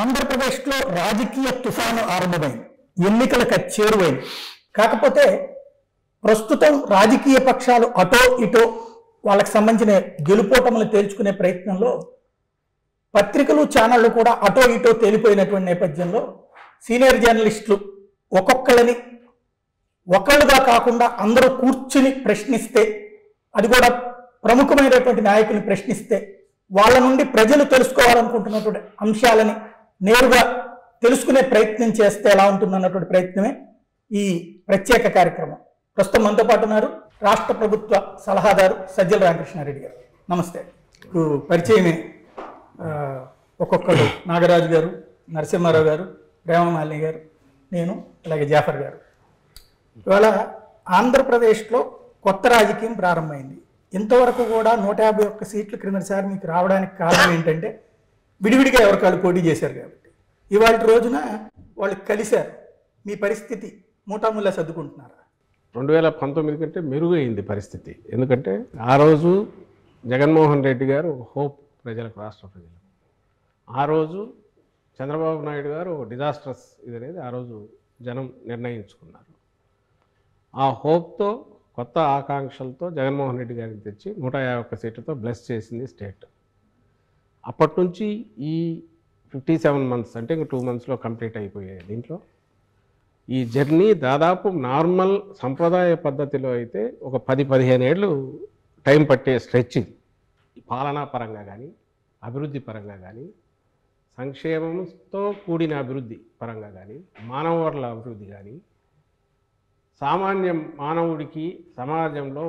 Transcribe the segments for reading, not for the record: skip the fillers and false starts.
ఆంధ్రప్రదేశ్లో రాజకీయ తుఫాను ఆరంభమైంది, ఎన్నికలకు చేరువైంది. కాకపోతే ప్రస్తుతం రాజకీయ పక్షాలు అటో ఇటో వాళ్ళకి సంబంధించిన గెలుపోటములు తేల్చుకునే ప్రయత్నంలో పత్రికలు ఛానళ్లు కూడా అటో ఇటో తేలిపోయినటువంటి నేపథ్యంలో సీనియర్ జర్నలిస్టులు ఒక్కొక్కళ్ళని ఒకళ్ళుగా కాకుండా అందరూ కూర్చుని ప్రశ్నిస్తే, అది కూడా ప్రముఖమైనటువంటి నాయకుల్ని ప్రశ్నిస్తే, వాళ్ళ నుండి ప్రజలు తెలుసుకోవాలనుకుంటున్నటువంటి అంశాలని నేరుగా తెలుసుకునే ప్రయత్నం చేస్తే ఎలా ఉంటుందన్నటువంటి ప్రయత్నమే ఈ ప్రత్యేక కార్యక్రమం. ప్రస్తుతం మనతో పాటు ఉన్నారు రాష్ట్ర ప్రభుత్వ సలహాదారు సజ్జల రామకృష్ణారెడ్డి గారు. నమస్తే. పరిచయమే. ఒక్కొక్కరు నాగరాజు గారు, నరసింహారావు గారు, రేమమాలిని గారు, నేను, అలాగే జాఫర్ గారు. ఇవాళ ఆంధ్రప్రదేశ్లో కొత్త రాజకీయం ప్రారంభమైంది. ఇంతవరకు కూడా 151 సీట్లు క్రిందసారి మీకు రావడానికి కారణం ఏంటంటే విడివిడిగా ఎవరికాళ్ళు పోటీ చేశారు కాబట్టి. ఇవాళ రోజున వాళ్ళు కలిశారు. మీ పరిస్థితి మూటాముల్లా సర్దుకుంటున్నారా? 2019 కంటే మెరుగైంది పరిస్థితి. ఎందుకంటే ఆ రోజు జగన్మోహన్ రెడ్డి గారు హోప్ ప్రజలకు, రాష్ట్ర ప్రజలకు. ఆ రోజు చంద్రబాబు నాయుడు గారు డిజాస్ట్రస్ ఇది అనేది ఆ రోజు జనం నిర్ణయించుకున్నారు. ఆ హోప్తో, కొత్త ఆకాంక్షలతో జగన్మోహన్ రెడ్డి గారికి తెచ్చి 151 సీట్లతో బ్లెస్ చేసింది స్టేట్. అప్పటి నుంచి ఈ 57 months అంటే ఇంక 2 monthsలో కంప్లీట్ అయిపోయాయి. దీంట్లో ఈ జర్నీ దాదాపు నార్మల్ సంప్రదాయ పద్ధతిలో అయితే ఒక 10-15 ఏళ్ళు టైం పట్టే స్ట్రెచ్. పాలనా పరంగా కానీ, అభివృద్ధి పరంగా కానీ, సంక్షేమంతో కూడిన అభివృద్ధి పరంగా కానీ, మానవ వనరుల అభివృద్ధి కానీ, సామాన్య మానవుడికి సమాజంలో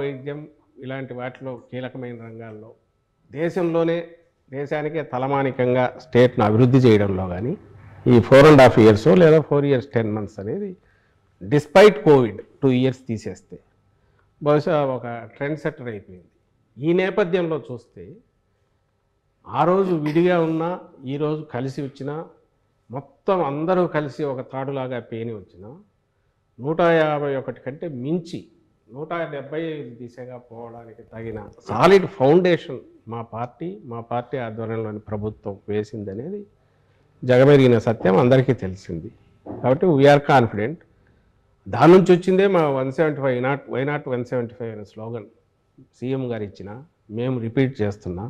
వైద్యం ఇలాంటి వాటిలో కీలకమైన రంగాల్లో దేశానికే తలమానికంగా స్టేట్ను అభివృద్ధి చేయడంలో కానీ ఈ 4.5 years లేదా 4 years 10 months అనేది డిస్పైట్ కోవిడ్ 2 years తీసేస్తే బహుశా ఒక ట్రెండ్ సెట్టర్ అయిపోయింది. ఈ నేపథ్యంలో చూస్తే ఆ రోజు విడిగా ఉన్నా, ఈరోజు కలిసి వచ్చినా, మొత్తం అందరూ కలిసి ఒక తాడులాగా పేని వచ్చినా 151 కంటే మించి 175 దిశగా పోవడానికి తగిన సాలిడ్ ఫౌండేషన్ మా పార్టీ ఆధ్వర్యంలోని ప్రభుత్వం వేసిందనేది జగమెరిగిన సత్యం, అందరికీ తెలిసింది. కాబట్టి వీఆర్ కాన్ఫిడెంట్. దాని నుంచి వచ్చిందే మా 175 అనే స్లోగన్ సీఎం గారు ఇచ్చిన, మేము రిపీట్ చేస్తున్నా,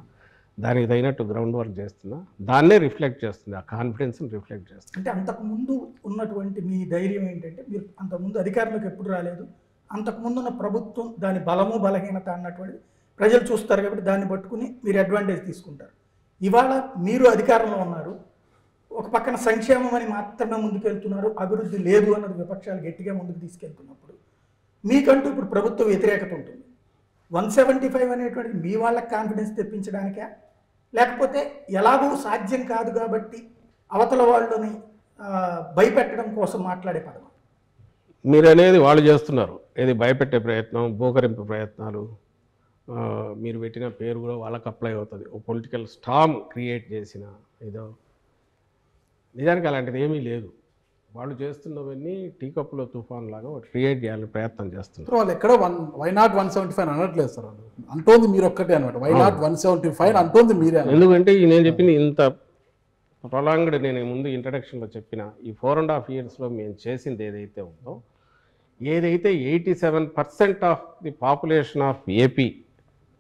దానికి తగినట్టు గ్రౌండ్ వర్క్ చేస్తున్నా, దాన్నే రిఫ్లెక్ట్ చేస్తుంది, ఆ కాన్ఫిడెన్స్ని రిఫ్లెక్ట్ చేస్తుంది. అంటే అంతకుముందు ఉన్నటువంటి మీ ధైర్యం ఏంటంటే, మీరు అంతకుముందు అధికారంలోకి ఎప్పుడు రాలేదు, అంతకుముందు ఉన్న ప్రభుత్వం దాని బలము బలహీనత అన్నటువంటిది ప్రజలు చూస్తారు కాబట్టి దాన్ని పట్టుకుని మీరు అడ్వాంటేజ్ తీసుకుంటారు. ఇవాళ మీరు అధికారంలో ఉన్నారు, ఒక పక్కన సంక్షేమం అని మాత్రమే ముందుకు వెళ్తున్నారు, అభివృద్ధి లేదు అన్నది విపక్షాలు గట్టిగా ముందుకు తీసుకెళ్తున్నప్పుడు మీకంటూ ఇప్పుడు ప్రభుత్వ వ్యతిరేకత ఉంటుంది. 175 అనేటువంటిది మీ వాళ్ళకి కాన్ఫిడెన్స్ తెప్పించడానికే, లేకపోతే ఎలాగూ సాధ్యం కాదు కాబట్టి అవతల వాళ్ళని భయపెట్టడం కోసం మాట్లాడే పదం మీరు అనేది వాళ్ళు చేస్తున్నారు. ఏది భయపెట్టే ప్రయత్నం, బోకరింపు ప్రయత్నాలు, మీరు పెట్టిన పేరు కూడా వాళ్ళకి అప్లై అవుతుంది. ఓ పొలిటికల్ స్టామ్ క్రియేట్ చేసిన ఏదో, నిజానికి అలాంటిది ఏమీ లేదు. వాళ్ళు చేస్తున్నవన్నీ టీకప్పులో తుఫాన్ లాగా క్రియేట్ చేయాలని ప్రయత్నం చేస్తున్నారు. వాళ్ళు ఎక్కడ 175 అనట్లేదు సార్, అంటోంది మీరు ఒక్కటే అనమాట. 175 అంటోంది మీరే. ఎందుకంటే నేను చెప్పిన ఇంత ప్రొలాంగ్డ్, నేను ముందు ఇంట్రడక్షన్లో చెప్పిన ఈ 4.5 yearsలో మేము చేసింది ఏదైతే ఉందో, ఏదైతే 87% of the population of AP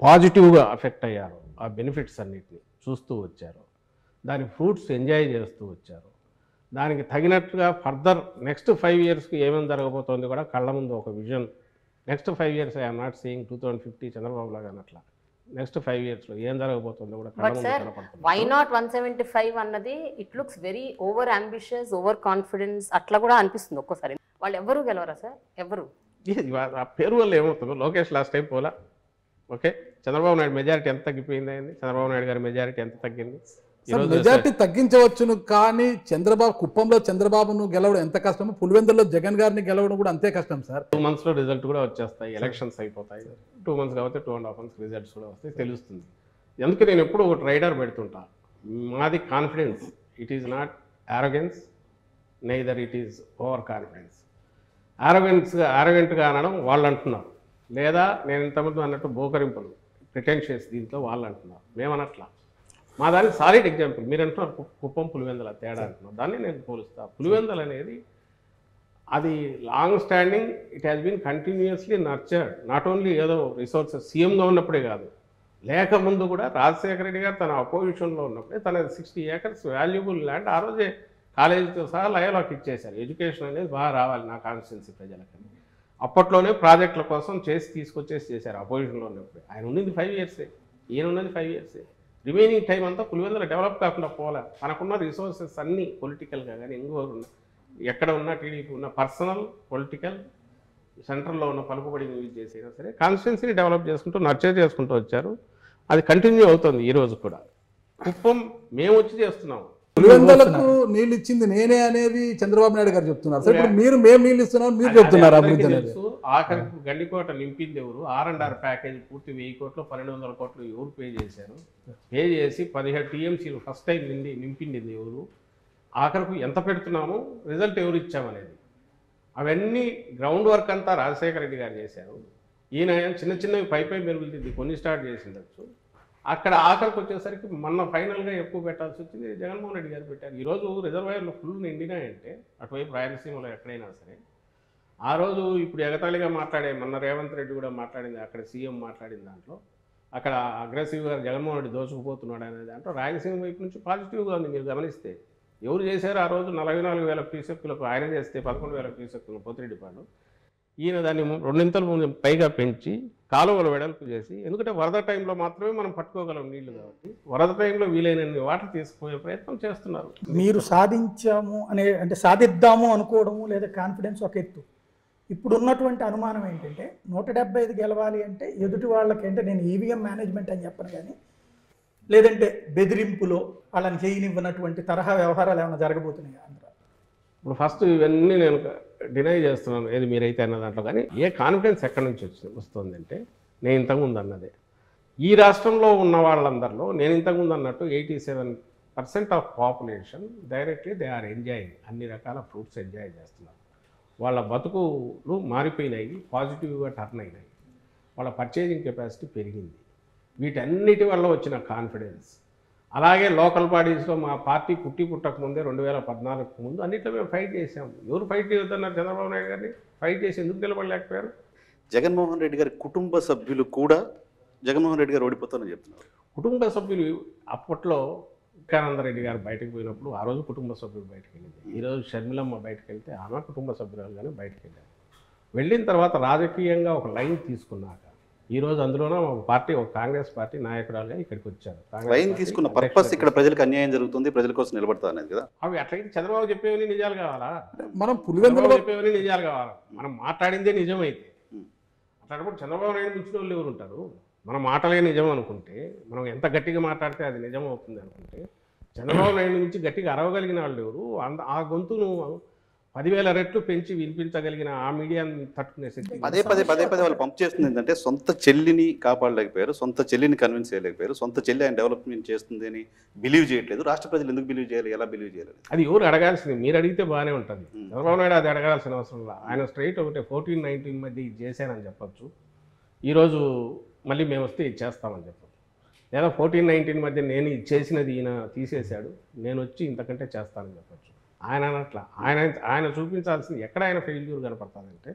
పాజిటివ్గా అఫెక్ట్ అయ్యారో, ఆ బెనిఫిట్స్ అన్నిటిని చూస్తూ వచ్చారు, దాని ఫ్రూట్స్ ఎంజాయ్ చేస్తూ వచ్చారు, దానికి తగినట్టుగా ఫర్దర్ నెక్స్ట్ 5 yearsకి ఏమేమి జరగబోతోంది కూడా కళ్ళ ముందు ఒక vision. Next 5 years I'm not seeing 2050 Chandrababu లాగా అన్నట్లా, నెక్స్ట్ 5 yearsలో ఏం జరగబోతుందో కూడా కళ్ళ ముందు కనపడుతుంది. వై నాట్ 175 అన్నది it looks very over ambitious, over confidence అట్లా కూడా అనిపిస్తుంది ఒక్కోసారి. వాళ్ళు ఎవరు గెలవరా సార్? ఎవరు ఆ పేరు వల్ల ఏమవుతుందో, లోకేష్ లాస్ట్ టైం పోలా, ఓకే, చంద్రబాబు నాయుడు మెజారిటీ ఎంత తగ్గిపోయింది, చంద్రబాబు నాయుడు గారి మెజారిటీ ఎంత తగ్గింది. మెజార్టీ తగ్గించవచ్చును, కానీ చంద్రబాబు కుప్పంలో చంద్రబాబును గెలవడం ఎంత కష్టమో, పులివెందుల్లో జగన్ గారిని గెలవడం కూడా అంతే కష్టం సార్. 2 monthsలో రిజల్ట్ కూడా వచ్చేస్తాయి, ఎలక్షన్స్ అయిపోతాయి. 2 months కాబట్టి 2.5 months రిజల్ట్స్ కూడా వస్తాయి, తెలుస్తుంది. ఎందుకు నేను ఎప్పుడు ఒక రైడర్ పెడుతుంటా, మాది confidence, it is not arrogance, neither it is over confidence. ఆరోగెంట్గా అనడం వాళ్ళు అంటున్నారు, లేదా నేను ఇంతమంది అన్నట్టు బోకరింపులు, ప్రిటెన్షియస్ దీంట్లో వాళ్ళు అంటున్నారు. మేమనట్లా మా దానికి సాలిడ్ ఎగ్జాంపుల్. మీరు అంటున్నారు కుప్పం పులివెందల తేడా అంటున్నారు, దాన్ని నేను పోలుస్తాను. పులివెందల అనేది అది long standing, it has been continuously nurtured. Not only ఏదో రిసోర్సెస్ సీఎంగా ఉన్నప్పుడే కాదు, లేకముందు కూడా రాజశేఖర రెడ్డి గారు తన అపోజిషన్లో ఉన్నప్పుడే తన 60 acres వాల్యుబుల్ ల్యాండ్ ఆ రోజే కాలేజీతో సహా లయలోకి ఇచ్చేశారు. ఎడ్యుకేషన్ అనేది బాగా రావాలి నా కాన్స్టిట్యున్సీ ప్రజలకి అప్పట్లోనే ప్రాజెక్టుల కోసం చేసి తీసుకొచ్చేసి చేశారు అపోజిషన్లో ఉన్నప్పుడే. ఆయన ఉండింది 5 years, ఈయన ఉన్నది 5 years. రిమైనింగ్ టైం అంతా పులివెందులు డెవలప్ కాకుండా పోలే. తనకున్న రిసోర్సెస్ అన్నీ పొలిటికల్గా కానీ ఇంకోరు ఉన్న ఎక్కడ ఉన్నా టీడీపీ ఉన్న పర్సనల్ పొలిటికల్ సెంటర్లో ఉన్న పలుకుబడిని యూజ్ చేసైనా సరే కాన్స్టిట్యున్సీని డెవలప్ చేసుకుంటూ నర్చర్ చేసుకుంటూ వచ్చారు. అది కంటిన్యూ అవుతుంది ఈరోజు కూడా. కుప్పం మేము వచ్చి చేస్తున్నాము. పులివెందులకు నీళ్ళు ఇచ్చింది నేనే అనేది చంద్రబాబు నాయుడు గారు చెప్తున్నారు. సరే మీరు మేము నీళ్ళు ఇస్తున్నాం మీరు చెప్తున్నారు. ఆఖరికి గండికోట నింపింది ఎవరు? R&R ప్యాకేజ్ పూర్తి 1000 కోట్లు 1200 కోట్లు ఎవరు పే చేశారు? పే చేసి 17 TMCలు ఫస్ట్ టైం నింపింది ఎవరు? ఆఖరకు ఎంత పెడుతున్నాము, రిజల్ట్ ఎవరు ఇచ్చామనేది అవన్నీ గ్రౌండ్ వర్క్ అంతా రాజశేఖర రెడ్డి గారు చేశారు. ఈయన చిన్న చిన్నవి పై మెరుగులుద్ది కొన్ని స్టార్ట్ చేసిండొచ్చు. అక్కడ ఆఖరికి వచ్చేసరికి మొన్న ఫైనల్గా ఎక్కువ పెట్టాల్సి వచ్చింది జగన్మోహన్ రెడ్డి గారు పెట్టారు. ఈరోజు రిజర్వాయర్లు ఫుల్ నిండినాయంటే అటువైపు రాయలసీమలో ఎక్కడైనా సరే. ఆ రోజు ఇప్పుడు ఎగతాళిగా మాట్లాడే మొన్న రేవంత్ రెడ్డి కూడా మాట్లాడింది, అక్కడ సీఎం మాట్లాడిన దాంట్లో అక్కడ అగ్రెసివ్గా జగన్మోహన్ రెడ్డి దోచుకుపోతున్నాడు అనే దాంట్లో రాయలసీమ వైపు నుంచి పాజిటివ్గా ఉంది. మీరు గమనిస్తే ఎవరు చేశారు ఆ రోజు 44,000 క్యూసెక్కులకు ఆయన చేస్తే 11,000 క్యూసెక్కులు పోతిరెడ్డి పాడు, ఈయన దాన్ని 2 ఇంతలు పైగా పెంచి కాలువలు వెడల్పు చేసి, ఎందుకంటే వరద టైంలో మాత్రమే మనం పట్టుకోగలం నీళ్లు కాబట్టి వరద టైంలో వీలైనన్ని వాటర్ తీసుకునే ప్రయత్నం చేస్తున్నారు. మీరు సాధించాము అనే అంటే సాధిద్దాము అనుకోవడము లేదా కాన్ఫిడెన్స్ ఒక ఎత్తు. ఇప్పుడు ఉన్నటువంటి అనుమానం ఏంటంటే 175 గెలవాలి అంటే ఎదుటి వాళ్ళకి అంటే నేను ఈవీఎం మేనేజ్మెంట్ అని చెప్పను కానీ లేదంటే బెదిరింపులో వాళ్ళని చేయనివ్వనటువంటి తరహా వ్యవహారాలు ఏమైనా జరగబోతున్నాయి ఆంధ్ర? ఇప్పుడు ఫస్ట్ ఇవన్నీ నేను డినై చేస్తున్నాను ఏది మీరైతే అన్న దాంట్లో. కానీ ఏ కాన్ఫిడెన్స్ ఎక్కడి నుంచి వస్తుందంటే నేను ఇంతకుముందు అన్నదే, ఈ రాష్ట్రంలో ఉన్న వాళ్ళందరిలో నేను ఇంతకుముందు అన్నట్టు 87% of population directly they are enjoying, అన్ని రకాల ఫ్రూట్స్ ఎంజాయ్ చేస్తున్నారు. వాళ్ళ బతుకులు మారిపోయినాయి, పాజిటివ్గా టర్న్ అయినాయి, వాళ్ళ పర్చేజింగ్ కెపాసిటీ పెరిగింది. వీటన్నిటి వల్ల వచ్చిన కాన్ఫిడెన్స్. అలాగే లోకల్ బాడీస్లో మా పార్టీ పుట్టి పుట్టకముందే 2014కు ముందు అన్నిట్లో మేము ఫైట్ చేసాము. ఎవరు ఫైట్ చేయొద్దన్నారు చంద్రబాబు నాయుడు గారిని? ఫైట్ చేసి ఎందుకు నిలబడలేకపోయారు? జగన్మోహన్ రెడ్డి గారి కుటుంబ సభ్యులు కూడా జగన్మోహన్ రెడ్డి గారు ఓడిపోతారని చెప్తున్నారు. కుటుంబ సభ్యులు అప్పట్లో వివేకానందరెడ్డి గారు బయటకు పోయినప్పుడు ఆ రోజు కుటుంబ సభ్యులు బయటకు వెళ్ళింది. ఈరోజు షర్మిలమ్మ బయటకు వెళ్తే ఆమె కుటుంబ సభ్యురాలుగానే బయటకు వెళ్ళారు. వెళ్ళిన తర్వాత రాజకీయంగా ఒక లైన్ తీసుకున్నాక ఈరోజు అందులోనూ ఒక పార్టీ, ఒక కాంగ్రెస్ పార్టీ నాయకురాలుగా ఇక్కడికి వచ్చారు. లైన్ తీసుకున్న పర్పస్ ఇక్కడ ప్రజలకు అన్యాయం జరుగుతుంది, ప్రజల కోసం నిలబడతారు అనేది కదా. అవి అట్లయితే చంద్రబాబు చెప్పేవని నిజాలు కావాలా? మనం పులివెందులు చెప్పేవని నిజాలు కావాలా? మనం మాట్లాడిందే నిజమైతే అట్లాంటప్పుడు చంద్రబాబు నాయుడు మించిన వాళ్ళు ఎవరు ఉంటారు? మన మాటలే నిజం అనుకుంటే, మనం ఎంత గట్టిగా మాట్లాడితే అది నిజం అవుతుంది అనుకుంటే, చంద్రబాబు నాయుడు నుంచి గట్టిగా అరవగలిగిన వాళ్ళు ఎవరు? ఆ గొంతును 10,000 రెట్లు పెంచి వినిపించగలిగిన ఆ మీడియాని తట్టుకునే శక్తి పదే పదే వాళ్ళు పంప్ చేస్తుంది. ఏంటంటే సొంత చెల్లిని కాపాడలేకపోయారు, సొంత చెల్లిని కన్విన్స్ చేయలేకపోయారు, సొంత చెల్లి ఆయన డెవలప్మెంట్ చేస్తుంది అని బిలీవ్ చేయట్లేదు. రాష్ట్ర ప్రజలు ఎందుకు బిలీవ్ చేయాలి, ఎలా బిలీవ్ చేయాలి? అది ఎవరు అడగాల్సింది? మీరు అడిగితే బాగానే ఉంటుంది. చంద్రబాబు నాయుడు అది అడగాల్సిన అవసరం లేదు. ఆయన స్ట్రైట్ ఒకటే 14-19 మధ్య ఇది చేశానని చెప్పచ్చు, ఈరోజు మళ్ళీ మేము వస్తే ఇది చేస్తామని చెప్పచ్చు. లేదా 14-19 మధ్య నేను ఇది చేసినది ఈయన తీసేశాడు, నేను వచ్చి ఇంతకంటే చేస్తానని చెప్పచ్చు. ఆయన అట్లా ఆయన చూపించాల్సింది ఎక్కడ ఆయన ఫెయిల్యూర్ కనపడతానంటే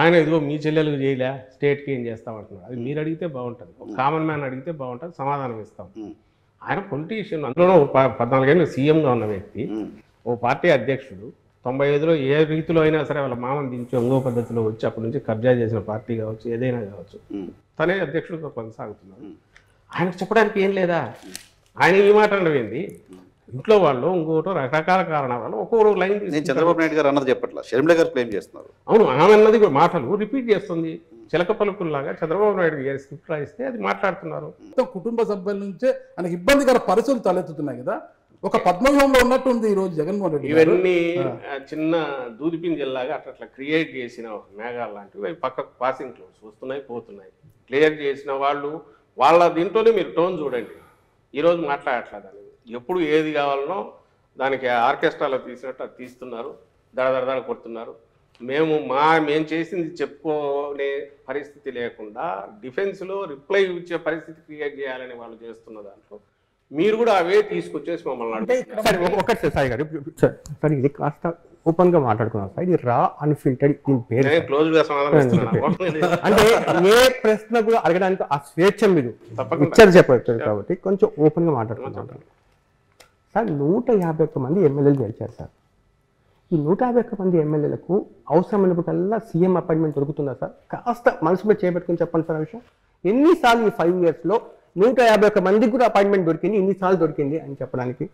ఆయన ఇదిగో మీ చెల్లెలకు చేయలే స్టేట్కి ఏం చేస్తామంటున్నారు. అది మీరు అడిగితే బాగుంటుంది, ఒక కామన్ మ్యాన్ అడిగితే బాగుంటుంది, సమాధానం ఇస్తాం. ఆయన పొలిటీషియన్, అందులో 14 ఏళ్ళు సీఎంగా ఉన్న వ్యక్తి, ఓ పార్టీ అధ్యక్షుడు, 95లో ఏ రీతిలో అయినా సరే వాళ్ళ మామని దించి ఇంకో పద్ధతిలో వచ్చి అప్పటి నుంచి కబ్జా చేసిన పార్టీ కావచ్చు, ఏదైనా కావచ్చు, తనే అధ్యక్షుడితో కొనసాగుతున్నారు. ఆయనకు చెప్పడానికి ఏం లేదా? ఆయన ఈ మాట అడిగింది ఇంట్లో వాళ్ళు ఇంకోటో రకరకాల కారణాల వల్ల ఒక్కొక్కరు లైన్. నేను చంద్రబాబు నాయుడు గారు అన్నది చెప్పట్లా, షర్మిల గారు క్లెయిమ్ చేస్తున్నారు. అవును, ఆమె అన్నది మాటలు రిపీట్ చేస్తుంది. చిలక పలుకుల్లాగా చంద్రబాబు నాయుడు గారు స్క్రిప్ట్ రాయిస్తే అది మాట్లాడుతున్నారు. కుటుంబ సభ్యుల నుంచే ఆయనకు ఇబ్బందికర పరిస్థితులు తలెత్తుతున్నాయి కదా. ఒక పద్మవ్యూహంలో ఉన్నట్టు ఉంది ఈరోజు జగన్మోహన్ రెడ్డి. ఇవన్నీ చిన్న దూదిపింజల్లాగా అట్లా క్రియేట్ చేసిన మేఘాలు లాంటివి, అవి పక్కకు పాసింగ్ క్లౌడ్స్ వస్తున్నాయి పోతున్నాయి. క్లియర్ చేసిన వాళ్ళ దీంట్లోనే మీరు టోన్ చూడండి, ఈరోజు మాట్లాడట్లేదు. ఎప్పుడు ఏది కావాలనో దానికి ఆర్కెస్ట్రాలో తీసినట్టు అది తీస్తున్నారు, దడదడదడ కొడుతున్నారు. మేము చేసింది చెప్పుకోనే పరిస్థితి లేకుండా డిఫెన్స్లో రిప్లై ఇచ్చే పరిస్థితి క్రియేట్ చేయాలని వాళ్ళు చేస్తున్న దాంట్లో మీరు కూడా అవే తీసుకొచ్చేసి మమ్మల్ని అంటే ఒకటి సార్ సాయి గారు సార్ ఇది కాస్త ఓపెన్ గా మాట్లాడుకున్నాం సార్. ఇది రా అన్ఫిల్టెడ్ అంటే ఏ ప్రశ్న కూడా అడగడానికి ఆ స్వేచ్ఛ మీరు ఇచ్చారు చెప్పారు కాబట్టి కొంచెం ఓపెన్ గా మాట్లాడుకున్నాం సార్. 151 మంది ఎమ్మెల్యేలు గెలిచారు సార్. ఈ 151 మంది ఎమ్మెల్యేలకు అవసరమైనప్పుడల్లా సీఎం అపాయింట్మెంట్ దొరుకుతుందా సార్? కాస్త మనసు మీద చేపెట్టుకుని చెప్పండి సార్ ఆ విషయం. ఎన్నిసార్లు ఈ 5 ఇయర్స్లో 151 మందికి కూడా అపాయింట్మెంట్ దొరికింది, ఎన్నిసార్లు దొరికింది అని చెప్పడానికి?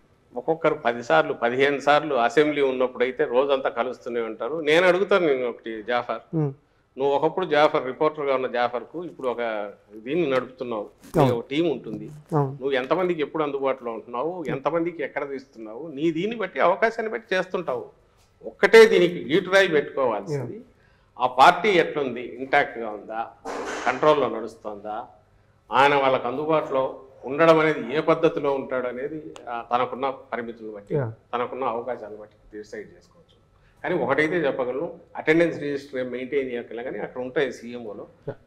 ఒక్కొక్కరు 10 సార్లు 15 సార్లు అసెంబ్లీ ఉన్నప్పుడైతే రోజంతా కలుస్తూనే ఉంటారు. నేను అడుగుతాను, నేను ఒకటి జాఫర్, నువ్వు ఒకప్పుడు జాఫర్ రిపోర్టర్గా ఉన్న జాఫర్కు ఇప్పుడు ఒక దీన్ని నడుపుతున్నావు, టీం ఉంటుంది, నువ్వు ఎంతమందికి ఎప్పుడు అందుబాటులో ఉంటున్నావు, ఎంతమందికి ఎక్కడ తీస్తున్నావు, నీ దీన్ని బట్టి అవకాశాన్ని బట్టి చేస్తుంటావు. ఒక్కటే దీనికి గీటురాయి పెట్టుకోవాల్సింది ఆ పార్టీ ఎట్లుంది, ఇంటాక్ట్గా ఉందా, కంట్రోల్లో నడుస్తుందా, ఆయన వాళ్ళకు అందుబాటులో ఉండడం అనేది ఏ పద్ధతిలో ఉంటాడు అనేది తనకున్న పరిమితులను బట్టి తనకున్న అవకాశాలను బట్టి డిసైడ్ చేసుకోవచ్చు. కానీ ఒకటైతే చెప్పగలను, అటెండెన్స్ రిజిస్టర్ మెయింటైన్ చేయగలం, కానీ అక్కడ ఉంటాయి సీఎంఓలో.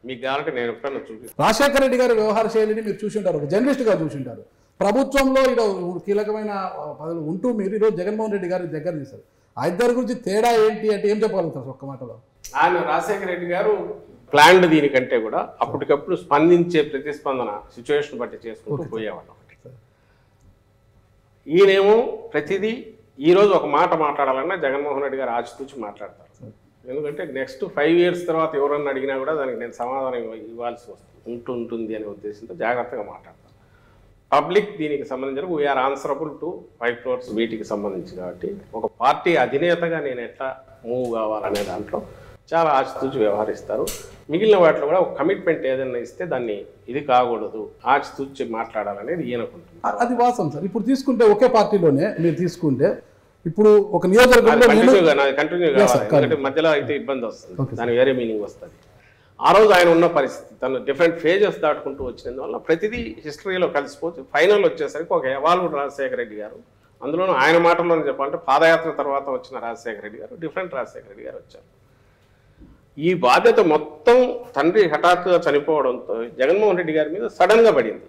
మీకు కావాలంటే నేను ఎప్పుడన్నా చూపిస్తాను. రాజశేఖర రెడ్డి గారి వ్యవహార శైలిని మీరు చూసి ఉంటారు, ఒక జర్నలిస్ట్గా చూసి ఉంటారు. ప్రభుత్వంలో ఈరోజు కీలకమైన పదవులు ఉంటూ మీరు ఈరోజు జగన్మోహన్ రెడ్డి గారి దగ్గర తీశారు. ఆ ఇద్దరి గురించి తేడా ఏంటి అంటే ఏం చెప్పగలుగుతారు ఒక్క మాటలో? ఆయన రాజశేఖర రెడ్డి గారు ప్లాన్డ్ దీనికంటే కూడా అప్పటికప్పుడు స్పందించే ప్రతిస్పందన సిచ్యువేషన్ బట్టి చేసుకుంటూ పోయేవాళ్ళం. ఈయనేమో ప్రతిదీ ఈరోజు ఒక మాట మాట్లాడాలన్నా జగన్మోహన్ రెడ్డి గారు ఆచితూచి మాట్లాడతారు. ఎందుకంటే నెక్స్ట్ 5 ఇయర్స్ తర్వాత ఎవరన్నా అడిగినా కూడా దానికి నేను సమాధానం ఇవ్వాల్సి ఉంటుంది అనే ఉద్దేశంతో జాగ్రత్తగా మాట్లాడతాను. పబ్లిక్ దీనికి సంబంధించిన వీఆర్ ఆన్సరబుల్ టు 5 crores వీటికి సంబంధించి కాబట్టి ఒక పార్టీ అధినేతగా నేను ఎట్లా మూవ్ కావాలనే దాంట్లో చాలా ఆచితూచి వ్యవహరిస్తారు. మిగిలిన వాటిలో కూడా ఒక కమిట్మెంట్ ఏదైనా ఇస్తే దాన్ని ఇది కాకూడదు, ఆచితూచి మాట్లాడాలనేది ఈయనకుంటుంది. అది వాసం సార్. ఇప్పుడు తీసుకుంటే ఒకే పార్టీలోనే మీరు తీసుకుంటే ఇప్పుడు ఒక నియోజకవర్గంలో కంటిన్యూ కావాలి, మధ్యలో అయితే ఇబ్బంది వస్తుంది, దాని వేరే మీనింగ్ వస్తుంది. ఆ రోజు ఆయన ఉన్న పరిస్థితి తను డిఫరెంట్ ఫేజెస్ దాటుకుంటూ వచ్చినందువల్ల ప్రతిదీ హిస్టరీలో కలిసిపోతే ఫైనల్ వచ్చేసరికి ఒక ఎవాల్వ్డ్ రాజశేఖర రెడ్డి గారు, అందులోనూ ఆయన మాటల్లోనే చెప్పాలంటే పాదయాత్ర తర్వాత వచ్చిన రాజశేఖర రెడ్డి గారు, డిఫరెంట్ రాజశేఖర రెడ్డి గారు వచ్చారు. ఈ బాధ్యత మొత్తం తండ్రి హఠాత్తుగా చనిపోవడంతో జగన్మోహన్ రెడ్డి గారి మీద సడన్గా పడింది.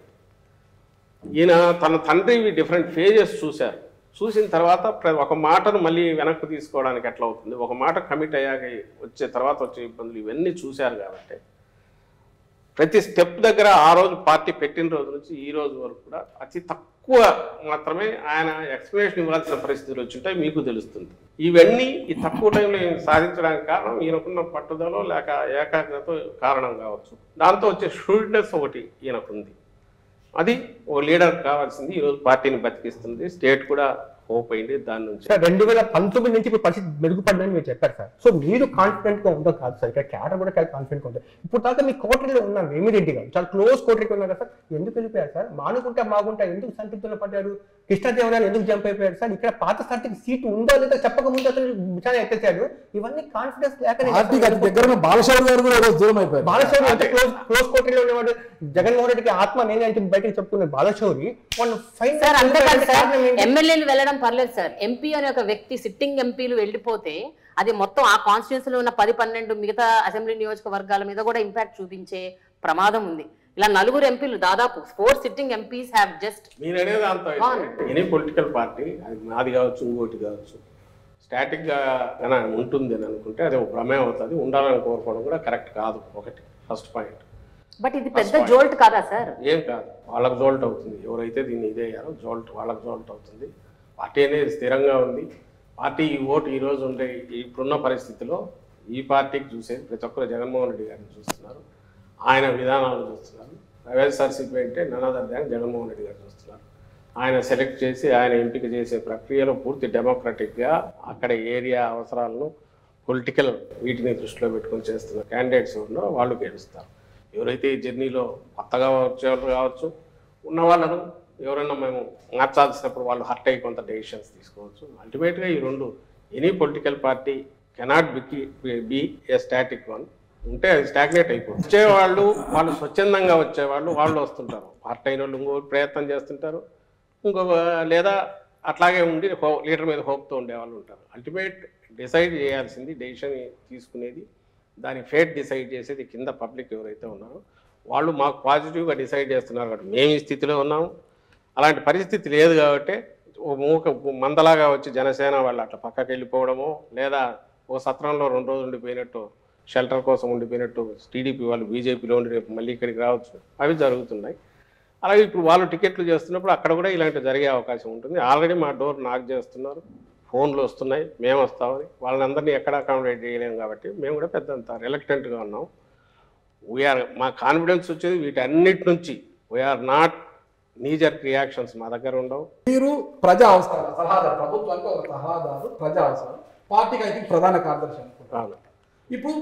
ఈయన తన తండ్రి డిఫరెంట్ ఫేజెస్ చూశారు. చూసిన తర్వాత ఒక మాటను మళ్ళీ వెనక్కి తీసుకోవడానికి ఎట్లా అవుతుంది, ఒక మాట కమిట్ అయ్యాక వచ్చే తర్వాత వచ్చే ఇబ్బందులు ఇవన్నీ చూశారు కాబట్టి ప్రతి స్టెప్ దగ్గర ఆ రోజు పార్టీ పెట్టిన రోజు నుంచి ఈ రోజు వరకు కూడా అతి తక్కువ మాత్రమే ఆయన ఎక్స్ప్లెనేషన్ ఇవ్వాల్సిన పరిస్థితులు వచ్చింటాయి. మీకు తెలుస్తుంది ఇవన్నీ ఈ తక్కువ టైంలో సాధించడానికి కారణం ఈయనకున్న పట్టుదల లేక ఏకాగ్రత కారణం కావచ్చు. దాంతో వచ్చే షూర్నెస్ ఒకటి ఈయనకుంది. అది ఓ లీడర్ కావాల్సింది. ఈరోజు పార్టీని బతికిస్తుంది, స్టేట్ కూడా హోప్ అయింది దాని నుంచి. 2019 నుంచి ఇప్పుడు పరిస్థితి మెరుగుపడ్డాయని మీరు చెప్పారు సార్. సో మీరు కాన్ఫిడెంట్గా ఉందో కాదు సార్, ఇక్కడ క్యాడర్ కూడా చాలా కాన్ఫిడెంట్గా ఉంటుంది. ఇప్పుడు దాకా మీ కోటరీలో ఉన్నారు వేమిరెడ్డి గారు, చాలా క్లోజ్ కోటరీకి ఉన్నారు సార్. ఎందుకు వెళ్ళిపోయారు సార్? మానుకుంటా మాగుంటా ఎందుకు సంతృప్తిలో పడ్డారు? కృష్ణదేవరాయలు ఎందుకు జంప్ అయిపోయారు సార్? ఇక్కడ పాత స్థాయికి సీట్ ఉందో లేదో చెప్పకముందు అతను విచారణ ఎత్తేసాడు. ఇవన్నీ కాన్ఫిడెన్స్ లేక బాలశౌరి గారు కూడా దూరం అయిపోయారు. బాలశౌరి అంటే క్లోజ్ కోటరీలో ఉండేవాడు. జగన్మోహన్ రెడ్డికి ఆత్మ నేనే అంటే బయటకు చెప్పుకున్నాడు బాలశౌరి. వాళ్ళు ఎమ్మెల్యేలు వెళ్ళడం పర్లేదు సార్, ఎంపీ అనే ఒక వ్యక్తి సిట్టింగ్ ఎంపీలు వెళ్ళిపోతే అది మొత్తం ఆ కాన్స్టిట్యున్సీలో ఉన్న 10-12 మిగతా అసెంబ్లీ నియోజకవర్గాల మీద కూడా ఇంపాక్ట్ చూపించే ప్రమాదం ఉంది. ఇలా 4 ఎంపీలు దాదాపు 4 sitting MPs have just any political party అది నాది కావచ్చు ఇంకోటి కావచ్చు స్టాటిక్గా ఉంటుంది అని అనుకుంటే అది భ్రమే అవుతుంది. ఉండాలని కోరుకోవడం కూడా కరెక్ట్ కాదు, ఒకటి ఫస్ట్ పాయింట్. బట్ ఇది పెద్ద జోల్ట్ కాదా సార్? ఏం కాదు, వాళ్ళకి జోల్ట్ అవుతుంది. ఎవరైతే దీన్ని ఇదేయారో జోల్ట్ వాళ్ళకి జోల్ట్ అవుతుంది. పార్టీ అనేది స్థిరంగా ఉంది. పార్టీ ఈ ఓటు ఈరోజు ఉండే ఇప్పుడున్న పరిస్థితిలో ఈ పార్టీకి చూసేది ప్రతి ఒక్కరు జగన్మోహన్ రెడ్డి గారిని చూస్తున్నారు, ఆయన విధానాలు చూస్తున్నారు. వైఎస్ఆర్సీపీ అంటే ననాదర్ దాన్ని జగన్మోహన్ రెడ్డి గారు చూస్తున్నారు. ఆయన సెలెక్ట్ చేసి ఆయన ఎంపిక చేసే ప్రక్రియలో పూర్తి డెమోక్రటిక్గా అక్కడ ఏరియా అవసరాలను పొలిటికల్ వీటిని దృష్టిలో పెట్టుకొని చేస్తున్న క్యాండిడేట్స్ ఉన్నారో వాళ్ళు గెలుస్తారు. ఎవరైతే ఈ జర్నీలో కొత్తగా వచ్చేవాళ్ళు కావచ్చు, ఉన్న వాళ్ళను ఎవరైనా మేము మార్చాల్సినప్పుడు వాళ్ళు హర్ట్ అయ్యి కొంత డెసిషన్స్ తీసుకోవచ్చు. అల్టిమేట్గా ఈ రెండు any political party cannot be a static one ఉంటే అది స్టాగ్నేట్ అయిపోతుంది. వచ్చేవాళ్ళు వాళ్ళు స్వచ్ఛందంగా వచ్చేవాళ్ళు వాళ్ళు వస్తుంటారు. హర్ట్ అయిన వాళ్ళు ఇంకో ప్రయత్నం చేస్తుంటారు, ఇంకో లేదా అట్లాగే ఉండి లీడర్ మీద హోప్తో ఉండేవాళ్ళు ఉంటారు. అల్టిమేట్ డిసైడ్ చేయాల్సింది, డెసిషన్ తీసుకునేది, దాని ఫేట్ డిసైడ్ చేసేది కింద పబ్లిక్ ఎవరైతే ఉన్నారో వాళ్ళు. మాకు పాజిటివ్గా డిసైడ్ చేస్తున్నారు కాబట్టి మేము ఈ స్థితిలో ఉన్నాము. అలాంటి పరిస్థితి లేదు కాబట్టి మూక మందలాగా వచ్చి జనసేన వాళ్ళు అట్లా పక్కకి వెళ్ళిపోవడము, లేదా ఓ సత్రంలో 2 రోజులు ఉండిపోయినట్టు, షెల్టర్ కోసం ఉండిపోయినట్టు టీడీపీ వాళ్ళు బీజేపీలో ఉండి రేపు మళ్ళీ ఇక్కడికి రావచ్చు, అవి జరుగుతున్నాయి. అలాగే ఇప్పుడు వాళ్ళు టికెట్లు చేస్తున్నప్పుడు అక్కడ కూడా ఇలాంటివి జరిగే అవకాశం ఉంటుంది. ఆల్రెడీ మా డోర్ నాక్ చేస్తున్నారు, ఫోన్లు వస్తున్నాయి మేము వస్తామని. వాళ్ళందరినీ ఎక్కడ అకామిడేట్ చేయలేము కాబట్టి మేము కూడా పెద్దంత రిలక్టెంట్గా ఉన్నాం. మా కాన్ఫిడెన్స్ వచ్చేది వీటన్నిటి నుంచి. వీఆర్ నాట్ నీజర్క్ రియాక్షన్స్ మా దగ్గర ఉండవు. మీరు ప్రజా అవసరం, సలహాదారు, ప్రభుత్వానికి ఒక సలహాదారు, ప్రజా అవసరం, పార్టీకి అయితే ప్రధాన కార్యదర్శి అనుకుంటున్నాను. ఇప్పుడు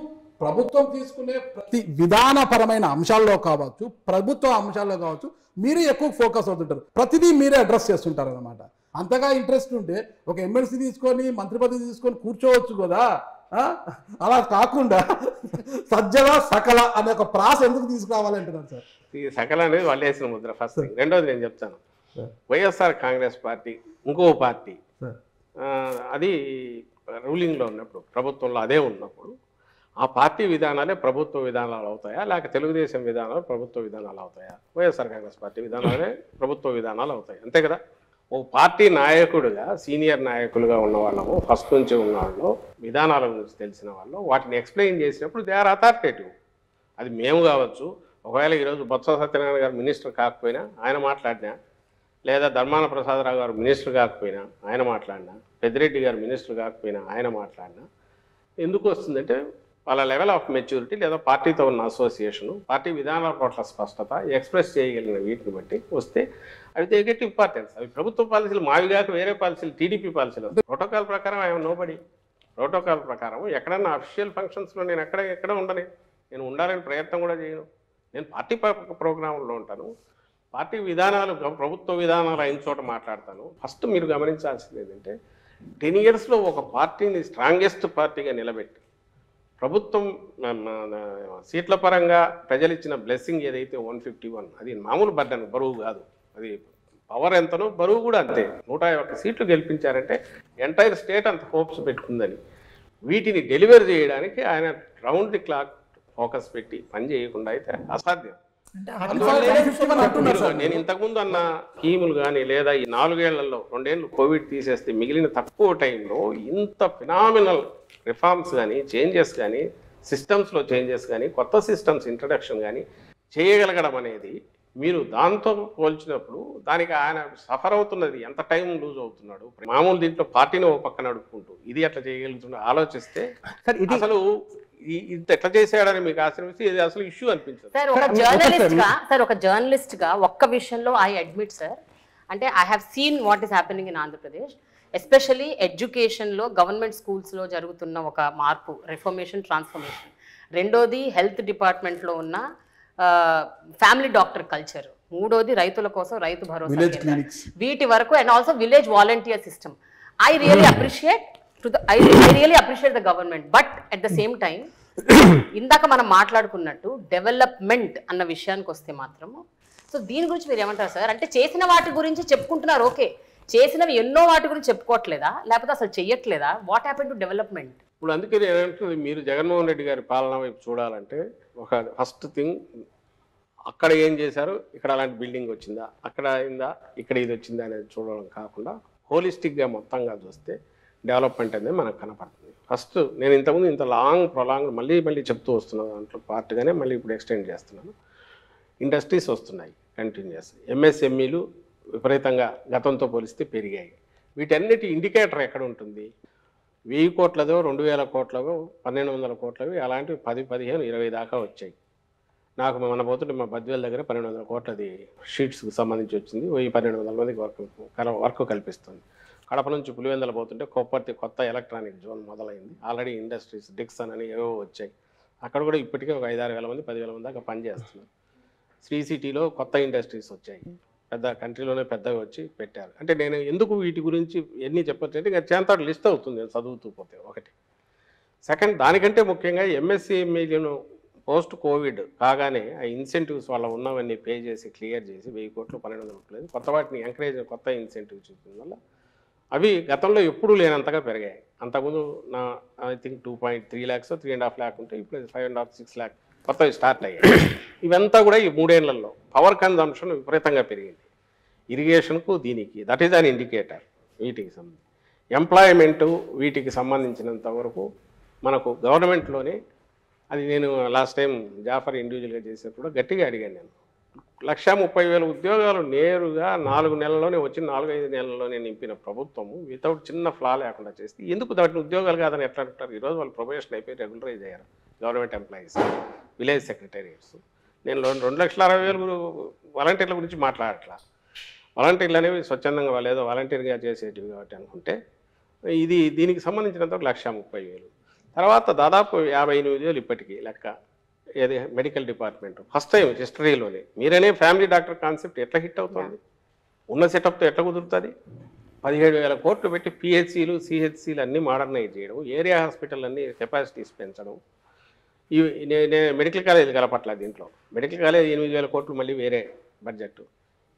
ప్రభుత్వం తీసుకునే ప్రతి విధానపరమైన అంశాల్లో కావచ్చు, ప్రభుత్వ అంశాల్లో కావచ్చు, మీరే ఎక్కువ ఫోకస్ అవుతుంటారు, ప్రతిదీ మీరే అడ్రస్ చేస్తుంటారు అనమాట. అంతగా ఇంట్రెస్ట్ ఉంటే ఒక ఎమ్మెల్సీ తీసుకొని మంత్రి పదవి తీసుకొని కూర్చోవచ్చు కదా. అలా కాకుండా సజ్జల సకల అనే ఒక ప్రాస ఎందుకు తీసుకురావాలంటున్నాను సార్. ఈ సకల అనేది వాళ్ళు వేసిన ముద్ర ఫస్ట్ థింగ్. రెండోది నేను చెప్తాను, వైఎస్ఆర్ కాంగ్రెస్ పార్టీ ఇంకో పార్టీ, అది రూలింగ్లో ఉన్నప్పుడు, ప్రభుత్వంలో అదే ఉన్నప్పుడు ఆ పార్టీ విధానాలే ప్రభుత్వ విధానాలు అవుతాయా, లేక తెలుగుదేశం విధానాలు ప్రభుత్వ విధానాలు అవుతాయా? వైఎస్ఆర్ కాంగ్రెస్ పార్టీ విధానాలే ప్రభుత్వ విధానాలు అవుతాయి, అంతే కదా. ఓ పార్టీ నాయకుడుగా, సీనియర్ నాయకులుగా ఉన్నవాళ్ళము, ఫస్ట్ నుంచి ఉన్నవాళ్ళు, విధానాల గురించి తెలిసిన వాళ్ళు, వాటిని ఎక్స్ప్లెయిన్ చేసినప్పుడు దే ఆర్ అథారిటేటివ్. అది మేము కావచ్చు, ఒకవేళ ఈరోజు బొత్స సత్యనారాయణ గారు మినిస్టర్ కాకపోయినా ఆయన మాట్లాడినా, లేదా ధర్మాన ప్రసాదరావు గారు మినిస్టర్ కాకపోయినా ఆయన మాట్లాడినా, పెద్దిరెడ్డి గారు మినిస్టర్ కాకపోయినా ఆయన మాట్లాడినా, ఎందుకు వస్తుందంటే వాళ్ళ లెవెల్ ఆఫ్ మెచ్యూరిటీ, లేదా పార్టీతో ఉన్న అసోసియేషను, పార్టీ విధానాల పట్ల స్పష్టత, ఎక్స్ప్రెస్ చేయగలిగిన వీటిని బట్టి వస్తే అవి దే గెట్ ఇంపార్టెన్స్. అవి ప్రభుత్వ పాలసీలు, మావి కాక వేరే పాలసీలు, టీడీపీ పాలసీలు. ప్రోటోకాల్ ప్రకారం ఐఎమ్ నోబడి. ప్రోటోకాల్ ప్రకారం ఎక్కడన్నా అఫీషియల్ ఫంక్షన్స్లో నేను ఎక్కడ ఉండను, నేను ఉండాలని ప్రయత్నం కూడా చేయను. నేను పార్టీ ప్రోగ్రాంలో ఉంటాను, పార్టీ విధానాలు, ప్రభుత్వ విధానాలు అయిన చోట మాట్లాడతాను. ఫస్ట్ మీరు గమనించాల్సింది ఏంటంటే 10 yearsలో ఒక పార్టీని స్ట్రాంగెస్ట్ పార్టీగా నిలబెట్టి, ప్రభుత్వం సీట్ల పరంగా ప్రజలు ఇచ్చిన బ్లెస్సింగ్ ఏదైతే 151, అది మామూలు బర్డన్, బరువు కాదు. అది పవర్ ఎంతనో బరువు కూడా అంతే. 101 సీట్లు గెలిపించారంటే ఎంటైర్ స్టేట్ అంత హోప్స్ పెట్టుకుందని, వీటిని డెలివర్ చేయడానికి ఆయన రౌండ్ ది క్లాక్ ఫోకస్ పెట్టి పని చేయకుండా అయితే అసాధ్యం. నేను ఇంతకుముందు అన్న స్కీములు కానీ, లేదా ఈ 4 ఏళ్లలో 2 ఏళ్ళు కోవిడ్ తీసేస్తే మిగిలిన తక్కువ టైంలో ఇంత ఫినామినల్ రిఫార్మ్స్ కానీ, చేంజెస్ కానీ, సిస్టమ్స్లో చేంజెస్ కానీ, కొత్త సిస్టమ్స్ ఇంట్రడక్షన్ కానీ చేయగలగడం అనేది, మీరు దాంతో పోల్చినప్పుడు దానికి ఆయన సఫర్ అవుతున్నది, ఎంత టైం లూజ్ అవుతున్నాడు. మామూలు దీంట్లో పార్టీని ఓ పక్కన నడుపుకుంటూ ఇది అట్లా చేయగలుగుతున్నా ఆలోచిస్తే అసలు ఇంత ఎట్లా చేశాడని మీకు ఆశ్రమిస్తే ఇది అసలు ఇష్యూ అనిపించదు. సార్ ఒక జర్నలిస్ట్గా ఒక్క విషయంలో ఐ అడ్మిట్ సార్, అంటే I have seen what is happening in Andhra Pradesh, especially ఎడ్యుకేషన్లో, గవర్నమెంట్ స్కూల్స్లో జరుగుతున్న ఒక మార్పు, రిఫర్మేషన్, ట్రాన్స్ఫర్మేషన్. రెండోది హెల్త్ డిపార్ట్మెంట్లో ఉన్న ఫ్యామిలీ డాక్టర్ కల్చర్. 3వది రైతుల కోసం రైతు భరోసా, వీటి వరకు, and also village volunteer system. I really appreciate the government, but at the same time ఇందాక మనం మాట్లాడుకున్నట్టు డెవలప్మెంట్ అన్న విషయానికి వస్తే మాత్రము, సో దీని గురించి మీరు ఏమంటారు సార్? అంటే చేసిన వాటి గురించి చెప్పుకుంటున్నారు, ఓకే, చేసినవి ఎన్నో వాటి గురించి చెప్పుకోవట్లేదా, లేకపోతే అసలు చెయ్యట్లేదా? What happen to development? ఇప్పుడు అందుకని ఏమంటుంది, మీరు జగన్మోహన్ రెడ్డి గారి పాలన వైపు చూడాలంటే ఒక ఫస్ట్ థింగ్ అక్కడ ఏం చేశారు, ఇక్కడ అలాంటి బిల్డింగ్ వచ్చిందా, అక్కడ అయిందా, ఇక్కడ ఇది వచ్చిందా అనేది చూడడం కాకుండా హోలిస్టిక్గా మొత్తంగా చూస్తే డెవలప్మెంట్ అనేది మనకు కనపడుతుంది. ఫస్ట్ నేను ఇంతకుముందు ఇంత లాంగ్ ప్రొలాంగ్ మళ్ళీ చెప్తూ వస్తున్నాను, దాంట్లో పార్ట్గానే మళ్ళీ ఇప్పుడు ఎక్స్టెండ్ చేస్తున్నాను. ఇండస్ట్రీస్ వస్తున్నాయి కంటిన్యూస్, ఎంఎస్ఎంఈలు విపరీతంగా గతంతో పోలిస్తే పెరిగాయి. వీటన్నిటి ఇండికేటర్ ఎక్కడ ఉంటుంది? 1000 కోట్లదో, 2000 కోట్లదో, 1200 కోట్లవి, అలాంటివి 10, 15, 20 దాకా వచ్చాయి. నాకు మన పోతుంటే మా బద్వేల్ దగ్గర 1200 కోట్లది షీట్స్కి సంబంధించి వచ్చింది. 1200 మందికి వర్క్ కల్పిస్తుంది. కడప నుంచి పులివెందల పోతుంటే కొప్పర్తి కొత్త ఎలక్ట్రానిక్ జోన్ మొదలైంది. ఆల్రెడీ ఇండస్ట్రీస్ డిక్సన్ అని ఏవో వచ్చాయి. అక్కడ కూడా ఇప్పటికే ఒక 5-6 వేల మంది, 10,000 మంది దాకా పనిచేస్తున్నారు. శ్రీ సిటీలో కొత్త ఇండస్ట్రీస్ వచ్చాయి, పెద్ద కంట్రీలోనే పెద్దగా వచ్చి పెట్టారు. అంటే నేను ఎందుకు వీటి గురించి ఎన్ని చెప్పొచ్చు, ఇంకా చేత లిస్ట్ అవుతుంది చదువుతూ పోతే. ఒకటి. సెకండ్, దానికంటే ముఖ్యంగా ఎంఎస్ఎంఈలను పోస్ట్ కోవిడ్ కాగానే ఆ ఇన్సెంటివ్స్ వాళ్ళ ఉన్నవన్నీ పే చేసి క్లియర్ చేసి 1000 కోట్లు, 1200 కోట్లు కొత్త వాటిని ఎంకరేజ్, కొత్త ఇన్సెంటివ్స్ ఇచ్చిన వల్ల అవి గతంలో ఎప్పుడూ లేనంతగా పెరిగాయి. అంతకుముందు నా ఐ థింక్ 2.3 lakhs, 3.5 lakh ఉంటే ఇప్పుడు 5.5-6 lakh కొత్తవి స్టార్ట్ అయ్యాయి. ఇవంతా కూడా ఈ 3 ఏళ్లలో పవర్ కన్జంప్షన్ విపరీతంగా పెరిగింది. ఇరిగేషన్కు దీనికి, దట్ ఈజ్ అన్ ఇండికేటర్. వీటికి సంబంధించి ఎంప్లాయ్మెంటు, వీటికి సంబంధించినంత వరకు మనకు గవర్నమెంట్లోనే, అది నేను లాస్ట్ టైం జాఫర్ ఇండివిజువల్గా చేసినప్పుడు గట్టిగా అడిగాను నేను, 1,30,000 ఉద్యోగాలు నేరుగా 4 నెలల్లోనే వచ్చి 4-5 నెలల్లోనే నింపిన ప్రభుత్వము వితౌట్ చిన్న ఫ్లా లేకుండా చేస్తే ఎందుకు వాటిని ఉద్యోగాలు కాదని ఎట్లా అంటారు? ఈరోజు వాళ్ళు ప్రొబేషన్ అయిపోయి రెగ్యులరైజ్ అయ్యారు గవర్నమెంట్ ఎంప్లాయీస్, విలేజ్ సెక్రటేరియట్స్. నేను 2,60,000 వాలంటీర్ల గురించి మాట్లాడట్లా. వాలంటీర్లు అనేవి స్వచ్ఛందంగా వాళ్ళేదో వాలంటీర్గా చేసేటివి కాబట్టి అనుకుంటే, ఇది దీనికి సంబంధించినంత 1,30,000. తర్వాత దాదాపు 58,000 ఇప్పటికీ లెక్క, ఏది మెడికల్ డిపార్ట్మెంట్ ఫస్ట్ టైం హిస్టరీలోనే. మీరనే ఫ్యామిలీ డాక్టర్ కాన్సెప్ట్ ఎట్లా హిట్ అవుతుంది? ఉన్న సెటప్తో ఎట్లా కుదురుతుంది? 17,000 కోట్లు పెట్టి పిహెచ్సిలు సిహెచ్సిలు అన్నీ మోడర్నైజ్ చేయడం, ఏరియా హాస్పిటల్ అన్నీ కెపాసిటీస్ పెంచడం, ఇవి మెడికల్ కాలేజ్ కలపట్ల దీంట్లో. మెడికల్ కాలేజ్ 8,000 కోట్లు మళ్ళీ వేరే బడ్జెట్.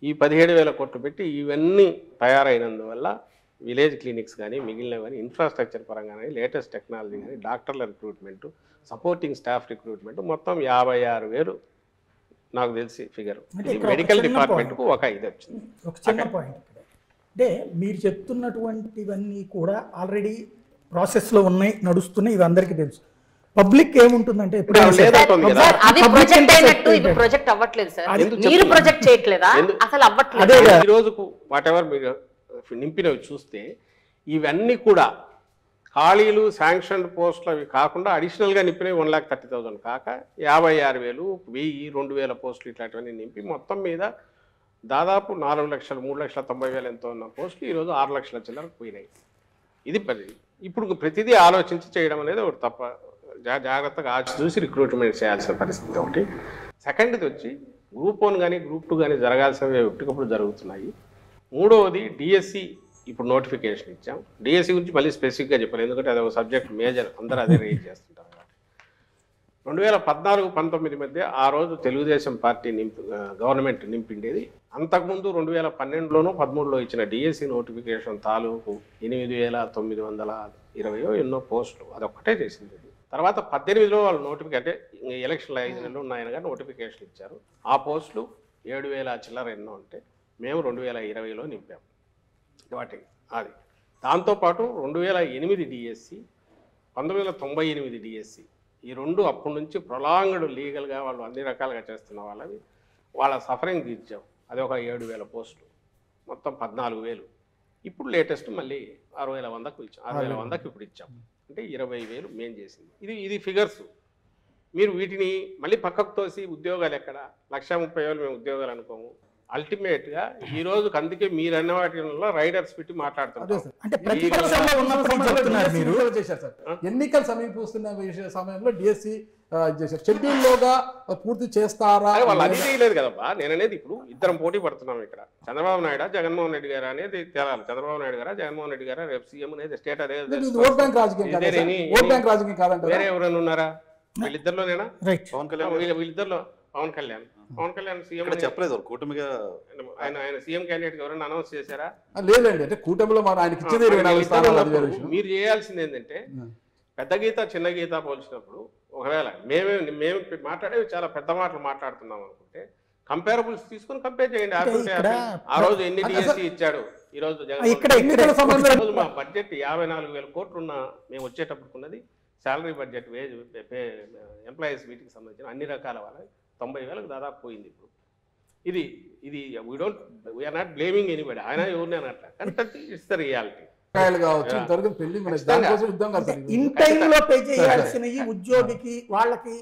ఈ 17,000 కోట్లు పెట్టి ఇవన్నీ తయారైనందువల్ల విలేజ్ క్లినిక్స్ కానీ మిగిలినవి కానీ ఇన్ఫ్రాస్ట్రక్చర్ పరంగా కానీ లేటెస్ట్ టెక్నాలజీ కానీ డాక్టర్ల రిక్రూట్మెంటు, సపోర్టింగ్ స్టాఫ్ రిక్రూట్మెంట్ మొత్తం 56,000 నాకు తెలిసి ఫిగర్. మెడికల్ డిపార్ట్మెంట్కు ఒక ఇది వచ్చింది. ఒక చిన్న పాయింట్ అంటే మీరు చెప్తున్నటువంటివన్నీ కూడా ఆల్రెడీ ప్రాసెస్లో ఉన్నాయి, నడుస్తున్నాయి, ఇవి అందరికీ తెలుసు. పబ్లిక్ ఏముంటుందంటే నింపినవి చూస్తే ఇవన్నీ కూడా ఖాళీలు శాంక్షన్ పోస్టులు అవి కాకుండా అడిషనల్గా నింపినవి 1,30,000 కాక 56,000, 1,000, 2,000 పోస్టులు ఇట్లాంటివన్నీ నింపి మొత్తం మీద దాదాపు 4,93,90,000 ఎంతో ఉన్న పోస్టులు ఈరోజు 6,00,000 చిల్లరకు పోయినాయి. ఇది పది. ఇప్పుడు ప్రతిదీ ఆలోచించి చేయడం అనేది ఒకటి తప్ప, జాగ్రత్తగా ఆచి చూసి రిక్రూట్మెంట్ చేయాల్సిన పరిస్థితి ఒకటి. సెకండ్ది వచ్చి గ్రూప్ 1 కానీ గ్రూప్ 2 కానీ జరగాల్సినవి ఒకటికప్పుడు జరుగుతున్నాయి. మూడవది డిఎస్సి, ఇప్పుడు నోటిఫికేషన్ ఇచ్చాం. డిఎస్సి గురించి మళ్ళీ స్పెసిఫిక్గా చెప్పాలి, ఎందుకంటే అది ఒక సబ్జెక్ట్ మేజర్, అందరూ అదే రీడ్ చేస్తుంటారు కాబట్టి. 2014-19 మధ్య ఆ రోజు తెలుగుదేశం పార్టీ గవర్నమెంట్ నింపిండేది. అంతకుముందు 2012లోనూ 2013లో ఇచ్చిన డిఎస్సి నోటిఫికేషన్ తాలూకు 8,920 ఎన్నో పోస్టులు అదొక్కటే చేసింది. తర్వాత 2018లో వాళ్ళు నోటిఫికేషన్, అంటే ఎలక్షన్లు 5 నెలలు ఉన్నాయనగా నోటిఫికేషన్ ఇచ్చారు. ఆ పోస్టులు 7,000 చిల్లర ఎన్నో ఉంటే మేము 2020లో నింపాము వాటికి. అది దాంతోపాటు 2008 డిఎస్సి, 1998 డిఎస్సి, ఈ రెండు అప్పటి నుంచి ప్రొలాంగ్డ్ లీగల్గా వాళ్ళు అన్ని రకాలుగా చేస్తున్న వాళ్ళవి, వాళ్ళ సఫరింగ్ తీర్చాం. అది ఒక 7,000 పోస్టులు, మొత్తం 14,000. ఇప్పుడు లేటెస్ట్ మళ్ళీ 6,100కు ఇచ్చాం, 6,100కు ఇప్పుడు ఇచ్చాం, అంటే 20,000 మేము చేసింది. ఇది ఫిగర్స్. మీరు వీటిని మళ్ళీ పక్కకు తోసి ఉద్యోగాలు ఎక్కడ 1,30,000 మేము ఉద్యోగాలు అనుకోము. అల్టిమేట్గా ఈ రోజు అందుకే మీరు అన్న వాటిలో రైడర్స్ పెట్టి మాట్లాడుతున్నారు. ఎన్నికలు సమీపిస్తున్న సమయంలో డిఎస్సి షెడ్యూల్లోగా పూర్తి చేస్తారా? వాళ్ళు అది చేయలేదు కదమ్మా. నేననేది ఇప్పుడు ఇద్దరం పోటీ పడుతున్నాం ఇక్కడ, చంద్రబాబు నాయుడు జగన్మోహన్ రెడ్డి గారు అనేది తేలాలి. చంద్రబాబు నాయుడు గారా జగన్మోహన్ రెడ్డి గారా రేపు సీఎం అనేది స్టేట్ అదే వేరే ఎవరైనా ఉన్నారా? వీళ్ళిద్దరిలోనేనా? వీళ్ళిద్దరిలో పవన్ కళ్యాణ్ సీఎం చెప్పలేదు. కూటమిగా ఆయన సీఎం క్యాండిడేట్ ఎవరైనా అనౌన్స్ చేశారా? లేదండి, కూటమిలో మీరు చేయాల్సింది ఏంటంటే పెద్ద గీత చిన్న గీత పోల్చినప్పుడు, ఒకవేళ మేము మాట్లాడేవి చాలా పెద్ద మాటలు మాట్లాడుతున్నాం అనుకుంటే కంపేరబుల్స్ తీసుకుని కంపేర్ చేయండి. ఆ రోజు ఎన్ని డిఎస్సి ఇచ్చాడు, ఈ రోజు జగన్ మా బడ్జెట్ 54,000 కోట్లు ఉన్న మేము వచ్చేటప్పుడున్నది శాలరీ బడ్జెట్, వేజ్ ఎంప్లాయీస్ వీటికి సంబంధించిన అన్ని రకాల వాళ్ళకి 90,000కు దాదాపు పోయింది. ఇప్పుడు ఇది వీఆర్ నాట్ బ్లేమింగ్ ఎనీబడి, ఆయన ఎవరిని అనట్లా, కానీ ఇట్స్ ద రియాలిటీ. ఉద్యోగికి వాళ్ళకి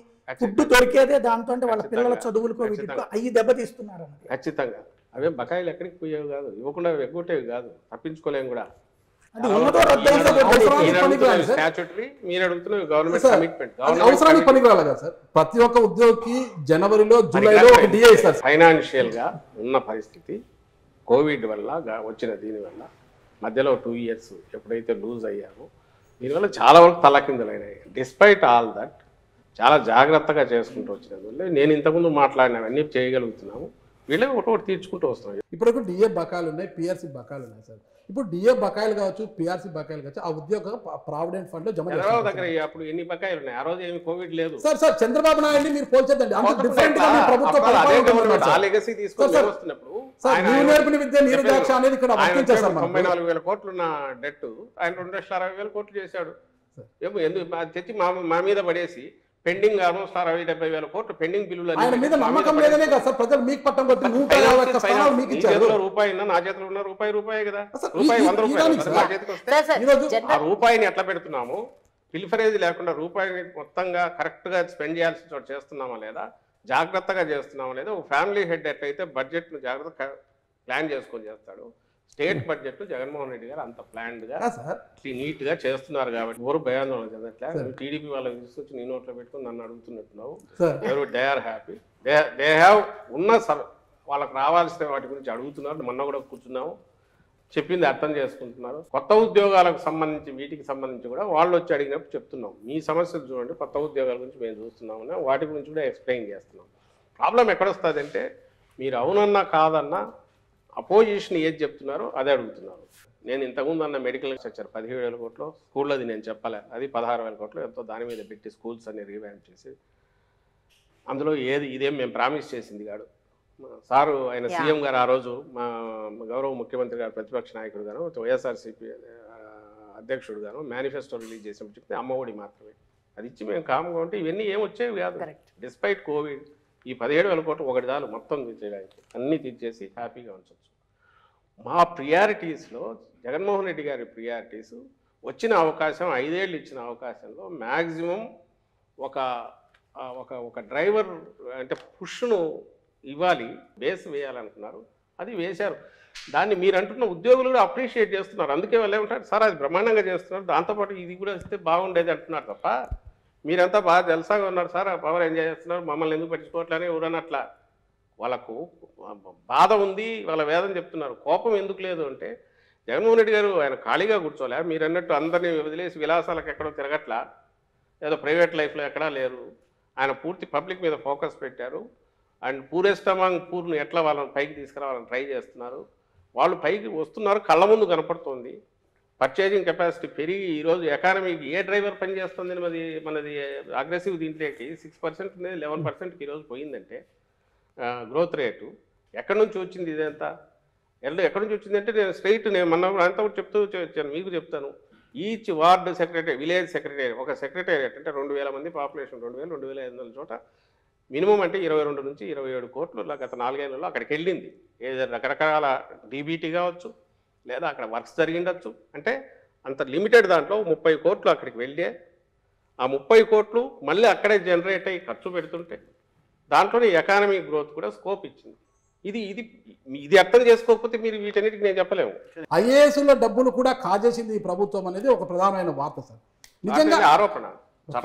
ఫుడ్ దొరికేదే, దాంతో వాళ్ళ పిల్లల చదువులకు అవి దెబ్బతీస్తున్నారు. ఖచ్చితంగా అవే బకాయిలు ఎక్కడికి పోయేవి కాదు, ఇవ్వకుండా ఎగ్గొట్టేవి కాదు, తప్పించుకోలేము కూడా. ప్రతి ఒక్క ఉద్యోగికి జనవరిలో జూలైలో ఫైనాన్షియల్ గా ఉన్న పరిస్థితి కోవిడ్ వల్ల వచ్చిన దీనివల్ల మధ్యలో 2 years ఎప్పుడైతే లూజ్ అయ్యామో దీనివల్ల చాలా వరకు తలకిందులైనాయి. డిస్పైట్ ఆల్ దట్ చాలా జాగ్రత్తగా చేసుకుంటూ వచ్చినందువల్ల నేను ఇంతకుముందు మాట్లాడినవన్నీ చేయగలుగుతున్నాము. వీళ్ళే ఒకటి తీర్చుకుంటూ వస్తున్నాయి. ఇప్పుడు డిఏ బకాయిలు ఉన్నాయి, పిఆర్సీ బకాయిలు ఉన్నాయి సార్. ఇప్పుడు డిఏ బకాయిలు కావచ్చు, పిఆర్సీ బకాయిలు కావచ్చు, ఆ ఉద్యోగ ప్రావిడెంట్ ఫండ్ లో జమ దగ్గర అప్పుడు ఎన్ని బకాయిలు ఉన్నాయి? ఆ రోజు ఏమి కోవిడ్ లేదు సార్. సార్ చంద్రబాబు నాయుడు మీరు పోల్చేద్దండి, 94,000 కోట్లు ఉన్న డెట్ ఆయన 2,60,000 కోట్లు చేశాడు. ఎందుకు తెచ్చి మా మీద పడేసి పెండింగ్ గాను 60-70,000 కోట్లు పెండింగ్ బిల్లులు రూపాయి నా చేతిలో ఉన్న రూపాయే కదా, రూపాయి 100 రూపాయలు ఆ రూపాయిని ఎట్లా పెడుతున్నాము, పిల్ఫరేజ్ లేకుండా రూపాయిని మొత్తంగా కరెక్ట్ గా స్పెండ్ చేయాల్సిన చోట చేస్తున్నామా లేదా, జాగ్రత్తగా చేస్తున్నామా లేదా. ఒక ఫ్యామిలీ హెడ్ ఎట్లయితే బడ్జెట్ ను జాగ్రత్తగా ప్లాన్ చేసుకొని చేస్తాడు, స్టేట్ బడ్జెట్ జగన్మోహన్ రెడ్డి గారు అంత ప్లాన్డ్ గా నీట్ గా చేస్తున్నారు కాబట్టి ఎవరు భయాందోళన చెందట్లేదు. టీడీపీ వాళ్ళకి తీసుకొచ్చి నీ నోట్లో పెట్టుకుని నన్ను అడుగుతున్నట్టున్నావు. ఎవరు they are happy, they have ఉన్న వాళ్ళకి రావాల్సిన వాటి గురించి అడుగుతున్నారు. మొన్న కూడా కూర్చున్నాము, చెప్పింది అర్థం చేసుకుంటున్నారు. కొత్త ఉద్యోగాలకు సంబంధించి వీటికి సంబంధించి కూడా వాళ్ళు వచ్చి అడిగినప్పుడు చెప్తున్నాం, మీ సమస్యలు చూడండి, కొత్త ఉద్యోగాల గురించి మేము చూస్తున్నామని వాటి గురించి కూడా ఎక్స్ప్లెయిన్ చేస్తున్నాం. ప్రాబ్లం ఎక్కడొస్తుంది అంటే మీరు అవునన్నా కాదన్నా అపోజిషన్ ఏది చెప్తున్నారో అదే అడుగుతున్నారు. నేను ఇంతకుముందు అన్న మెడికల్ స్ట్రక్చర్ 17,000 కోట్లు స్కూల్లో అది నేను చెప్పాలి, అది 16,000 కోట్లు ఎంతో దాని మీద పెట్టి స్కూల్స్ అన్ని రీవ్యాంప్ చేసి అందులో ఏది ఇదేం మేము ప్రామిస్ చేసింది కాదు. సారు ఆయన సీఎం గారు ఆ రోజు మా గౌరవ ముఖ్యమంత్రి గారు ప్రతిపక్ష నాయకుడు గాను వైఎస్ఆర్సీపీ అధ్యక్షుడు గాను మేనిఫెస్టో రిలీజ్ చేసినప్పుడు చెప్తే అమ్మఒడి మాత్రమే అది ఇచ్చి మేము కామ్గా ఉంటే ఇవన్నీ ఏమి వచ్చేవి కాదు. డిస్పైట్ కోవిడ్ ఈ 17,000 కోట్లు ఒకటి దాలు మొత్తం తీర్చేయడానికి అన్నీ తీర్చేసి హ్యాపీగా ఉంచవచ్చు. మా ప్రియారిటీస్లో జగన్మోహన్ రెడ్డి గారి ప్రియారిటీస్ వచ్చిన అవకాశం 5 ఏళ్ళు ఇచ్చిన అవకాశంలో మ్యాక్సిమం ఒక ఒక ఒక డ్రైవర్ అంటే పుష్ను ఇవ్వాలి, బేస్ వేయాలనుకున్నారు, అది వేశారు. దాన్ని మీరు అంటున్న ఉద్యోగులు కూడా అప్రిషియేట్ చేస్తున్నారు. అందుకే వాళ్ళు ఏమంటారు సార్ అది బ్రహ్మాండంగా చేస్తున్నారు, దాంతోపాటు ఇది కూడా ఇస్తే బాగుండేది అంటున్నారు తప్ప మీరంతా బాగా జల్సాగా ఉన్నారు సార్, ఆ పవర్ ఎంజాయ్ చేస్తున్నారు, మమ్మల్ని ఎందుకు పట్టించుకోవట్లనే ఎవరన్నట్లా. వాళ్ళకు బాధ ఉంది, వాళ్ళ వేదన చెప్తున్నారు. కోపం ఎందుకు లేదు అంటే జగన్మోహన్ రెడ్డి గారు ఆయన ఖాళీగా కూర్చోలే, మీరు అన్నట్టు అందరినీ వదిలేసి విలాసాలకు ఎక్కడో తిరగట్లా, ఏదో ప్రైవేట్ లైఫ్లో ఎక్కడా లేరు. ఆయన పూర్తి పబ్లిక్ మీద ఫోకస్ పెట్టారు. అండ్ పూరెస్ట్ అమాంగ్ పూర్ని ఎట్లా వాళ్ళని పైకి తీసుకురావాలని ట్రై చేస్తున్నారు. వాళ్ళు పైకి వస్తున్నారు, కళ్ళ ముందు కనపడుతోంది. పర్చేజింగ్ కెపాసిటీ పెరిగి ఈరోజు ఎకానమీకి ఏ డ్రైవర్ పనిచేస్తుంది మనది అగ్రెసివ్ దీంట్లోకి 6% అనేది 11%కి ఈరోజు పోయిందంటే గ్రోత్ రేటు ఎక్కడి నుంచి వచ్చింది? ఇదంతా ఎల్లు ఎక్కడి నుంచి వచ్చిందంటే నేను స్ట్రైట్ నేను మన అంతా కూడా చెప్తూ వచ్చాను, మీకు చెప్తాను. Each ward secretary, village secretary, ఒక సెక్రటేరియట్ అంటే 2,000 మంది పాపులేషన్, 2,000-2,500 చోట మినిమం అంటే 22 నుంచి 27 కోట్లు గత 4 ఏళ్ళలో అక్కడికి వెళ్ళింది. ఏదో రకరకాల డీబీటీ కావచ్చు, లేదా అక్కడ వర్క్స్ జరిగిండొచ్చు. అంటే అంత లిమిటెడ్ దాంట్లో 30 కోట్లు అక్కడికి వెళ్ళే, ఆ 30 కోట్లు మళ్ళీ అక్కడే జనరేట్ అయ్యి ఖర్చు పెడుతుంటే దాంట్లోనే ఎకానమీ గ్రోత్ కూడా స్కోప్ ఇచ్చింది. ఇది ఇది ఇది అర్థం చేసుకోకపోతే మీరు వీటన్నిటికి నేను చెప్పలేము. ఐఏఎస్లో డబ్బులు కూడా కాజేసింది ఈ ప్రభుత్వం అనేది ఒక ప్రధానమైన వార్త సార్, నిజంగా ఆరోపణ.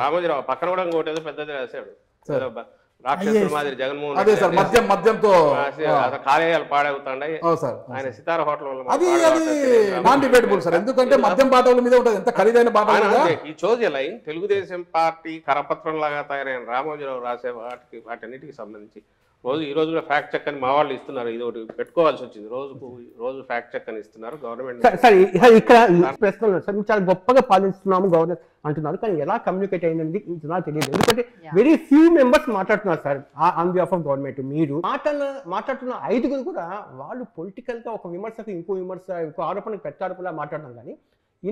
రామోజీరావు పక్కన కూడా ఇంకోటి ఏదో పెద్దది రాశాడు, రాక్షసుల మాదిరి జగన్మోహన్ కార్యాలయాలు పాడవుతాయి. ఆయన సితార హోటల్ తెలుగుదేశం పార్టీ కరపత్రం లాగా తయారైన రామోజీరావు రాసే వాటన్నిటికి సంబంధించి రోజు ఈ రోజు ఫ్యాక్ట్ చెక్ అని మా వాళ్ళు ఇస్తున్నారు. ఇది ఒకటి పెట్టుకోవాల్సి వచ్చింది, రోజు ఫ్యాక్ట్ చెక్ అని ఇస్తున్నారు గవర్నమెంట్. ఇక్కడ ప్రశ్నలు చాలా గొప్పగా పాలిస్తున్నాము గవర్నర్ అంటున్నారు, కానీ ఎలా కమ్యూనికేట్ అయింది నాకు తెలియదు. ఎందుకంటే వెరీ ఫ్యూ మెంబర్స్ మాట్లాడుతున్నారు sir on behalf of government. మీరు మాట్లాడుతున్న 5గురు కూడా వాళ్ళు పొలిటికల్ గా ఒక విమర్శకు ఇంకో విమర్శ, ఇంకో ఆరోపణకు పెద్ద ఆరోపణలా మాట్లాడుతున్నారు. కానీ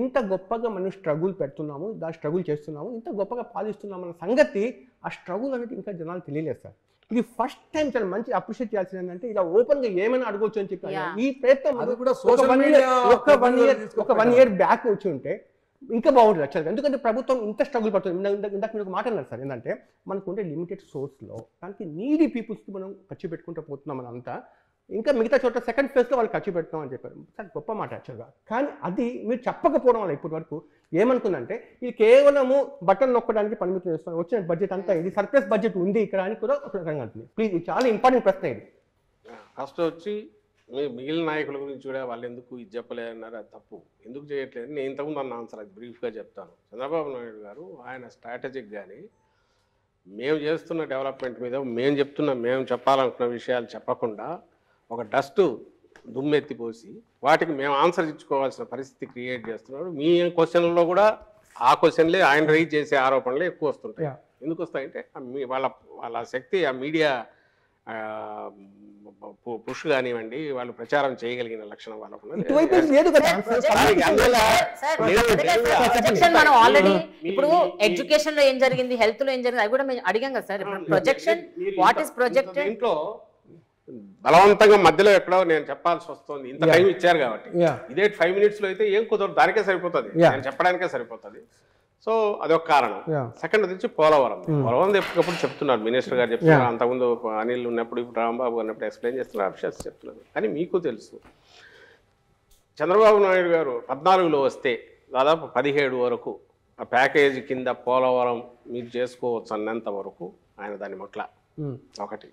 ఇంత గొప్పగా మనం స్ట్రగుల్ పెడుతున్నాము, దాన్ని స్ట్రగుల్ చేస్తున్నాము, ఇంత గొప్పగా పాలిస్తున్నాం అన్న సంగతి, ఆ స్ట్రగుల్ అనేది ఇంకా జనాలు తెలియలేదు సార్. ఇది ఫస్ట్ టైం చాలా మంచి అప్రిషియేట్ చేయాల్సింది ఏంటంటే ఇలా ఓపెన్ గా ఏమైనా అడగవచ్చు అని చెప్పి ఈ ప్రయత్నం ఒక వన్ ఇయర్ బ్యాక్ వచ్చి ఉంటే ఇంకా బాగుంటుంది యాక్చువల్గా. ఎందుకంటే ప్రభుత్వం ఇంత స్ట్రగుల్ పడుతుంది. ఇందాక మీరు ఒక మాట అన్నారు సార్, ఏంటంటే మనకు ఉండే లిమిటెడ్ సోర్స్లో దానికి నీడీ పీపుల్స్కి మనం ఖర్చు పెట్టుకుంటూ పోతున్నాం అనంతా, ఇంకా మిగతా చోట సెకండ్ ఫేజ్లో వాళ్ళు ఖర్చు పెడతామని చెప్పారు. సార్ గొప్ప మాట యాక్చువల్గా, కానీ అది మీరు చెప్పకపోవడం వల్ల ఇప్పటి వరకు ఏమనుకుందంటే ఇది కేవలము బటన్ నొక్కడానికి పరిమితం చేస్తున్నాం, వచ్చిన బడ్జెట్ అంతా ఇది సర్ప్లస్ బడ్జెట్ ఉంది ఇక్కడ అని కూడా ఒక రకంగా ఉంటుంది. ప్లీజ్ ఇది చాలా ఇంపార్టెంట్ ప్రశ్న. ఇది ఫస్ట్ వచ్చి మిగిలిన నాయకుల గురించి కూడా వాళ్ళు ఎందుకు ఇది చెప్పలేదన్నారు, అది తప్పు. ఎందుకు చేయట్లేదు నేను ఇంతకుముందు అన్న ఆన్సర్ అది బ్రీఫ్గా చెప్తాను. చంద్రబాబు నాయుడు గారు ఆయన స్ట్రాటజిక్ కానీ మేము చేస్తున్న డెవలప్మెంట్ మీద మేము చెప్పాలనుకున్న విషయాలు చెప్పకుండా ఒక డస్ట్ దుమ్మెత్తిపోసి వాటికి మేము ఆన్సర్ ఇచ్చుకోవాల్సిన పరిస్థితి క్రియేట్ చేస్తున్నారు. మీ క్వశ్చన్లో కూడా ఆ క్వశ్చన్లే ఆయన రైజ్ చేసే ఆరోపణలే ఎక్కువ వస్తుంటాయి. ఎందుకు వస్తాయంటే వాళ్ళ శక్తి ఆ మీడియా పుష్ కానివ్వండి, వాళ్ళు ప్రచారం చేయగలిగిన లక్షణం వాళ్ళకు. బలవంతంగా మధ్యలో ఎక్కడో నేను చెప్పాల్సి వస్తుంది, ఇంత టైం ఇచ్చారు కాబట్టి. ఇదే 5 minutes లో అయితే ఏం కుదరదు, దానికే సరిపోతుంది, నేను చెప్పడానికే సరిపోతుంది. సో అదొక కారణం. సెకండ్ వచ్చి పోలవరం. పోలవరం ఎప్పటికప్పుడు చెప్తున్నారు, మినిస్టర్ గారు చెప్తున్నారు, అంతకుముందు అనిల్ ఉన్నప్పుడు, ఇప్పుడు రాంబాబు ఉన్నప్పుడు ఎక్స్ప్లెయిన్ చేస్తున్నారు, అఫీషియల్స్ చెప్తున్నారు. కానీ మీకు తెలుసు, చంద్రబాబు నాయుడు గారు 14లో వస్తే దాదాపు 17 వరకు ఆ ప్యాకేజీ కింద పోలవరం మీరు చేసుకోవచ్చు అన్నంత వరకు ఆయన దాని మొట్ల ఒకటి.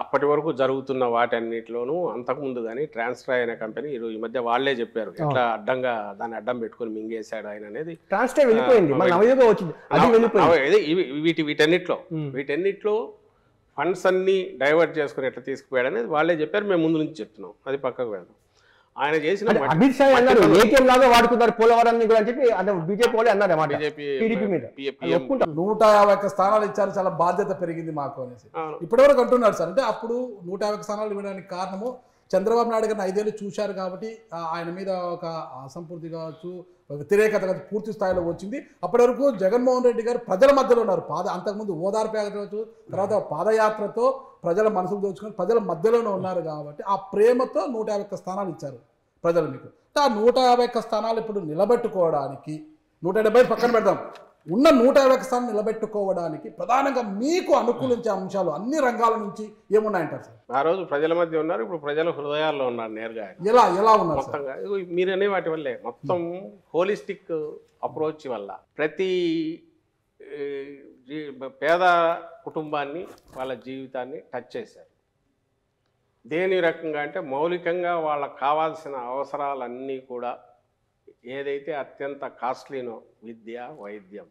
అప్పటి వరకు జరుగుతున్న వాటన్నిటిలోనూ అంతకుముందు కానీ ట్రాన్స్ట్రా అయిన కంపెనీ ఈ మధ్య వాళ్లే చెప్పారు ఎట్లా అడ్డంగా దాన్ని అడ్డం పెట్టుకుని మింగేశాడు ఆయన అనేది. వీటన్నిటిలో ఫండ్స్ అన్ని డైవర్ట్ చేసుకుని ఎట్లా తీసుకుపోయాడు అనేది వాళ్లే చెప్పారు. మేము ముందు నుంచి చెప్తున్నాం, అది పక్కకు వెళ్దాం. ఆయన చేసిన అమిత్ షా అన్నారు ఏకేం లాగా వాడుకున్నారు పోలవరాన్ని కూడా అని చెప్పి బీజేపీ వాళ్ళు అన్నారు అన్నమాట. టీడీపీ మీద 151 స్థానాలు ఇచ్చారు, చాలా బాధ్యత పెరిగింది మాకు అనేసి ఇప్పటివరకు అంటున్నారు సార్. అంటే అప్పుడు 151 స్థానాలు ఇవ్వడానికి కారణము చంద్రబాబు నాయుడు గారిని 5 ఏళ్ళు చూశారు కాబట్టి ఆయన మీద ఒక అసంపూర్తి కావచ్చు, వ్యతిరేకత కావచ్చు పూర్తి స్థాయిలో వచ్చింది. అప్పటి వరకు జగన్మోహన్ రెడ్డి గారు ప్రజల మధ్యలో ఉన్నారు. అంతకుముందు ఓదార్పు యాత్ర కావచ్చు, తర్వాత పాదయాత్రతో ప్రజల మనసులు దోచుకొని ప్రజల మధ్యలోనే ఉన్నారు కాబట్టి ఆ ప్రేమతో 151 స్థానాలు ఇచ్చారు ప్రజలు మీకు. ఆ 151 స్థానాలు ఇప్పుడు నిలబెట్టుకోవడానికి, 170 పక్కన పెడదాం, ఉన్న 151 స్థానం నిలబెట్టుకోవడానికి ప్రధానంగా మీకు అనుకూలించే అంశాలు అన్ని రంగాల నుంచి ఏమున్నాయంటారు సార్? ఆ రోజు ప్రజల మధ్య ఉన్నారు, ఇప్పుడు ప్రజల హృదయాల్లో ఉన్నారు నేరుగా. ఎలా ఎలా ఉన్నారు మొత్తంగా మీరనే వాటి వల్లే, మొత్తం హోలిస్టిక్ అప్రోచ్ వల్ల ప్రతి పేద కుటుంబాన్ని వాళ్ళ జీవితాన్ని టచ్ చేశారు. దేని రకంగా అంటే మౌలికంగా వాళ్ళకు కావాల్సిన అవసరాలన్నీ కూడా, ఏదైతే అత్యంత కాస్ట్లీనో విద్య, వైద్యం,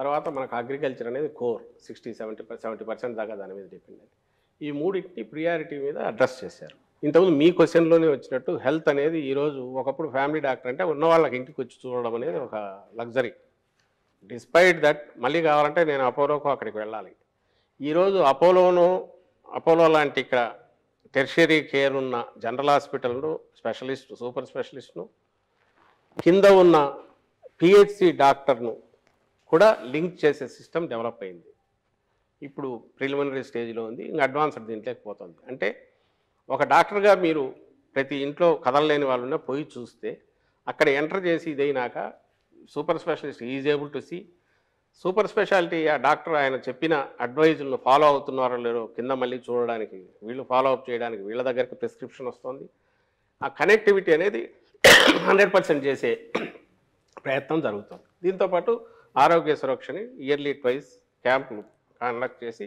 తర్వాత మనకు అగ్రికల్చర్ అనేది కోర్ 60-70% దాకా దాని మీద డిపెండ్ అయింది. ఈ మూడింటిని ప్రియారిటీ మీద అడ్రస్ చేశారు. ఇంతకుముందు మీ క్వశ్చన్లోనే వచ్చినట్టు హెల్త్ అనేది ఈరోజు, ఒకప్పుడు ఫ్యామిలీ డాక్టర్ అంటే ఉన్న వాళ్ళకి ఇంటికి వచ్చి చూడడం అనేది ఒక లగ్జరీ. డిస్పైట్ దట్ మళ్ళీ కావాలంటే నేను అపోలోకు అక్కడికి వెళ్ళాలి. ఈరోజు అపోలో లాంటి ఇక్కడ టెర్షరీ కేర్ ఉన్న జనరల్ హాస్పిటల్ను, స్పెషలిస్ట్, సూపర్ స్పెషలిస్ట్ను, కింద ఉన్న పిహెచ్సి డాక్టర్ను కూడా లింక్ చేసే సిస్టమ్ డెవలప్ అయింది. ఇప్పుడు ప్రిలిమినరీ స్టేజ్లో ఉంది, ఇంకా అడ్వాన్స్డ్ దీంట్లోకి పోతుంది. అంటే ఒక డాక్టర్గా మీరు ప్రతి ఇంట్లో కదలలేని వాళ్ళున్నా పోయి చూస్తే, అక్కడ ఎంటర్ చేసి ఇదైనాక super specialist is able to see. Super speciality ఆ డాక్టర్ ఆయన చెప్పిన అడ్వైజులను ఫాలో అవుతున్నారో లేరో కింద మళ్ళీ చూడడానికి, వీళ్ళు ఫాలో అప్ చేయడానికి వీళ్ళ దగ్గరికి ప్రిస్క్రిప్షన్ వస్తుంది. ఆ కనెక్టివిటీ అనేది 100% చేసే ప్రయత్నం జరుగుతుంది. దీంతోపాటు ఆరోగ్య సురక్షని ఇయర్లీ 2x క్యాంపులు కండక్ట్ చేసి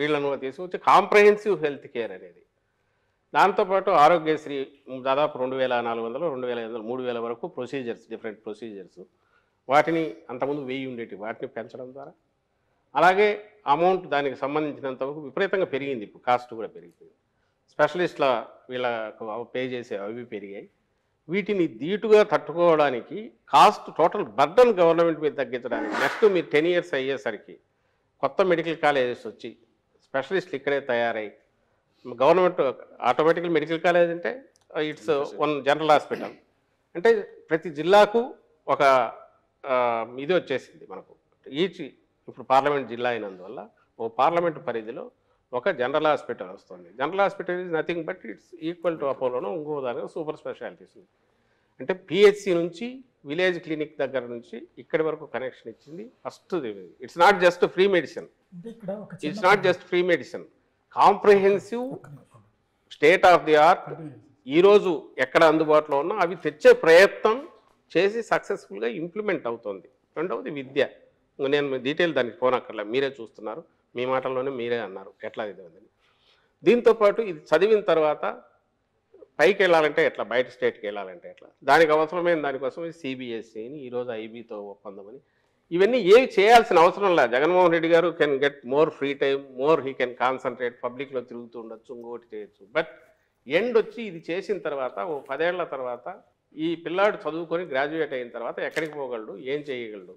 వీళ్ళను తీసుకొచ్చి కాంప్రహెన్సివ్ హెల్త్ కేర్ అనేది, దాంతోపాటు ఆరోగ్యశ్రీ దాదాపు 2400, 2500, 3000 వరకు ప్రొసీజర్స్, డిఫరెంట్ ప్రొసీజర్స్, వాటిని అంతకుముందు 1000 ఉండేవి, వాటిని పెంచడం ద్వారా, అలాగే అమౌంట్ దానికి సంబంధించినంతవరకు విపరీతంగా పెరిగింది, ఇప్పుడు కాస్ట్ కూడా పెరిగింది, స్పెషలిస్ట్ల వీళ్ళకు పే చేసే అవి పెరిగాయి. వీటిని దీటుగా తట్టుకోవడానికి కాస్ట్, టోటల్ బర్డన్ గవర్నమెంట్ మీద తగ్గించడానికి నెక్స్ట్ మీరు 10 years అయ్యేసరికి కొత్త మెడికల్ కాలేజెస్ వచ్చి స్పెషలిస్టులు ఇక్కడే తయారై, గవర్నమెంట్ ఆటోమేటికల్ మెడికల్ కాలేజ్ అంటే ఇట్స్ 1 జనరల్ హాస్పిటల్, అంటే ప్రతి జిల్లాకు ఒక ఇది వచ్చేసింది మనకు. ఇప్పుడు పార్లమెంట్ జిల్లా అయినందువల్ల ఓ పార్లమెంట్ పరిధిలో ఒక జనరల్ హాస్పిటల్ వస్తుంది. General hospital is nothing but it's equal to అపోలోనో ఇంకో దానిలో సూపర్ స్పెషాలిటీస్ ఉంది. అంటే పిహెచ్సి నుంచి విలేజ్ క్లినిక్ దగ్గర నుంచి ఇక్కడి వరకు కనెక్షన్ ఇచ్చింది first. It's not just free medicine, comprehensive state of the art ఈరోజు ఎక్కడ అందుబాటులో ఉన్నా అవి తెచ్చే ప్రయత్నం చేసి సక్సెస్ఫుల్గా ఇంప్లిమెంట్ అవుతుంది. రెండవది విద్య, నేను డీటెయిల్ దానికి పోనక్కర్లేదు, మీరే చూస్తున్నారు, మీ మాటల్లోనే మీరే అన్నారు ఎట్లా ఇది ఉందని. దీంతోపాటు ఇది చదివిన తర్వాత పైకి వెళ్ళాలంటే ఎట్లా, బయట స్టేట్కి వెళ్ళాలంటే ఎట్లా, దానికి అవసరమైన దానికోసం CBSE అని ఈరోజు IBతో ఒప్పందం అని, ఇవన్నీ ఏవి చేయాల్సిన అవసరం లేదు. జగన్మోహన్ రెడ్డి గారు can get more free time, more he can concentrate, పబ్లిక్లో తిరుగుతూ ఉండొచ్చు, ఇంకోటి చేయొచ్చు. బట్ ఎండ్ వచ్చి ఇది చేసిన తర్వాత ఓ 10 ఏళ్ల తర్వాత ఈ పిల్లాడు చదువుకొని గ్రాడ్యుయేట్ అయిన తర్వాత ఎక్కడికి పోగలడు, ఏం చేయగలడు,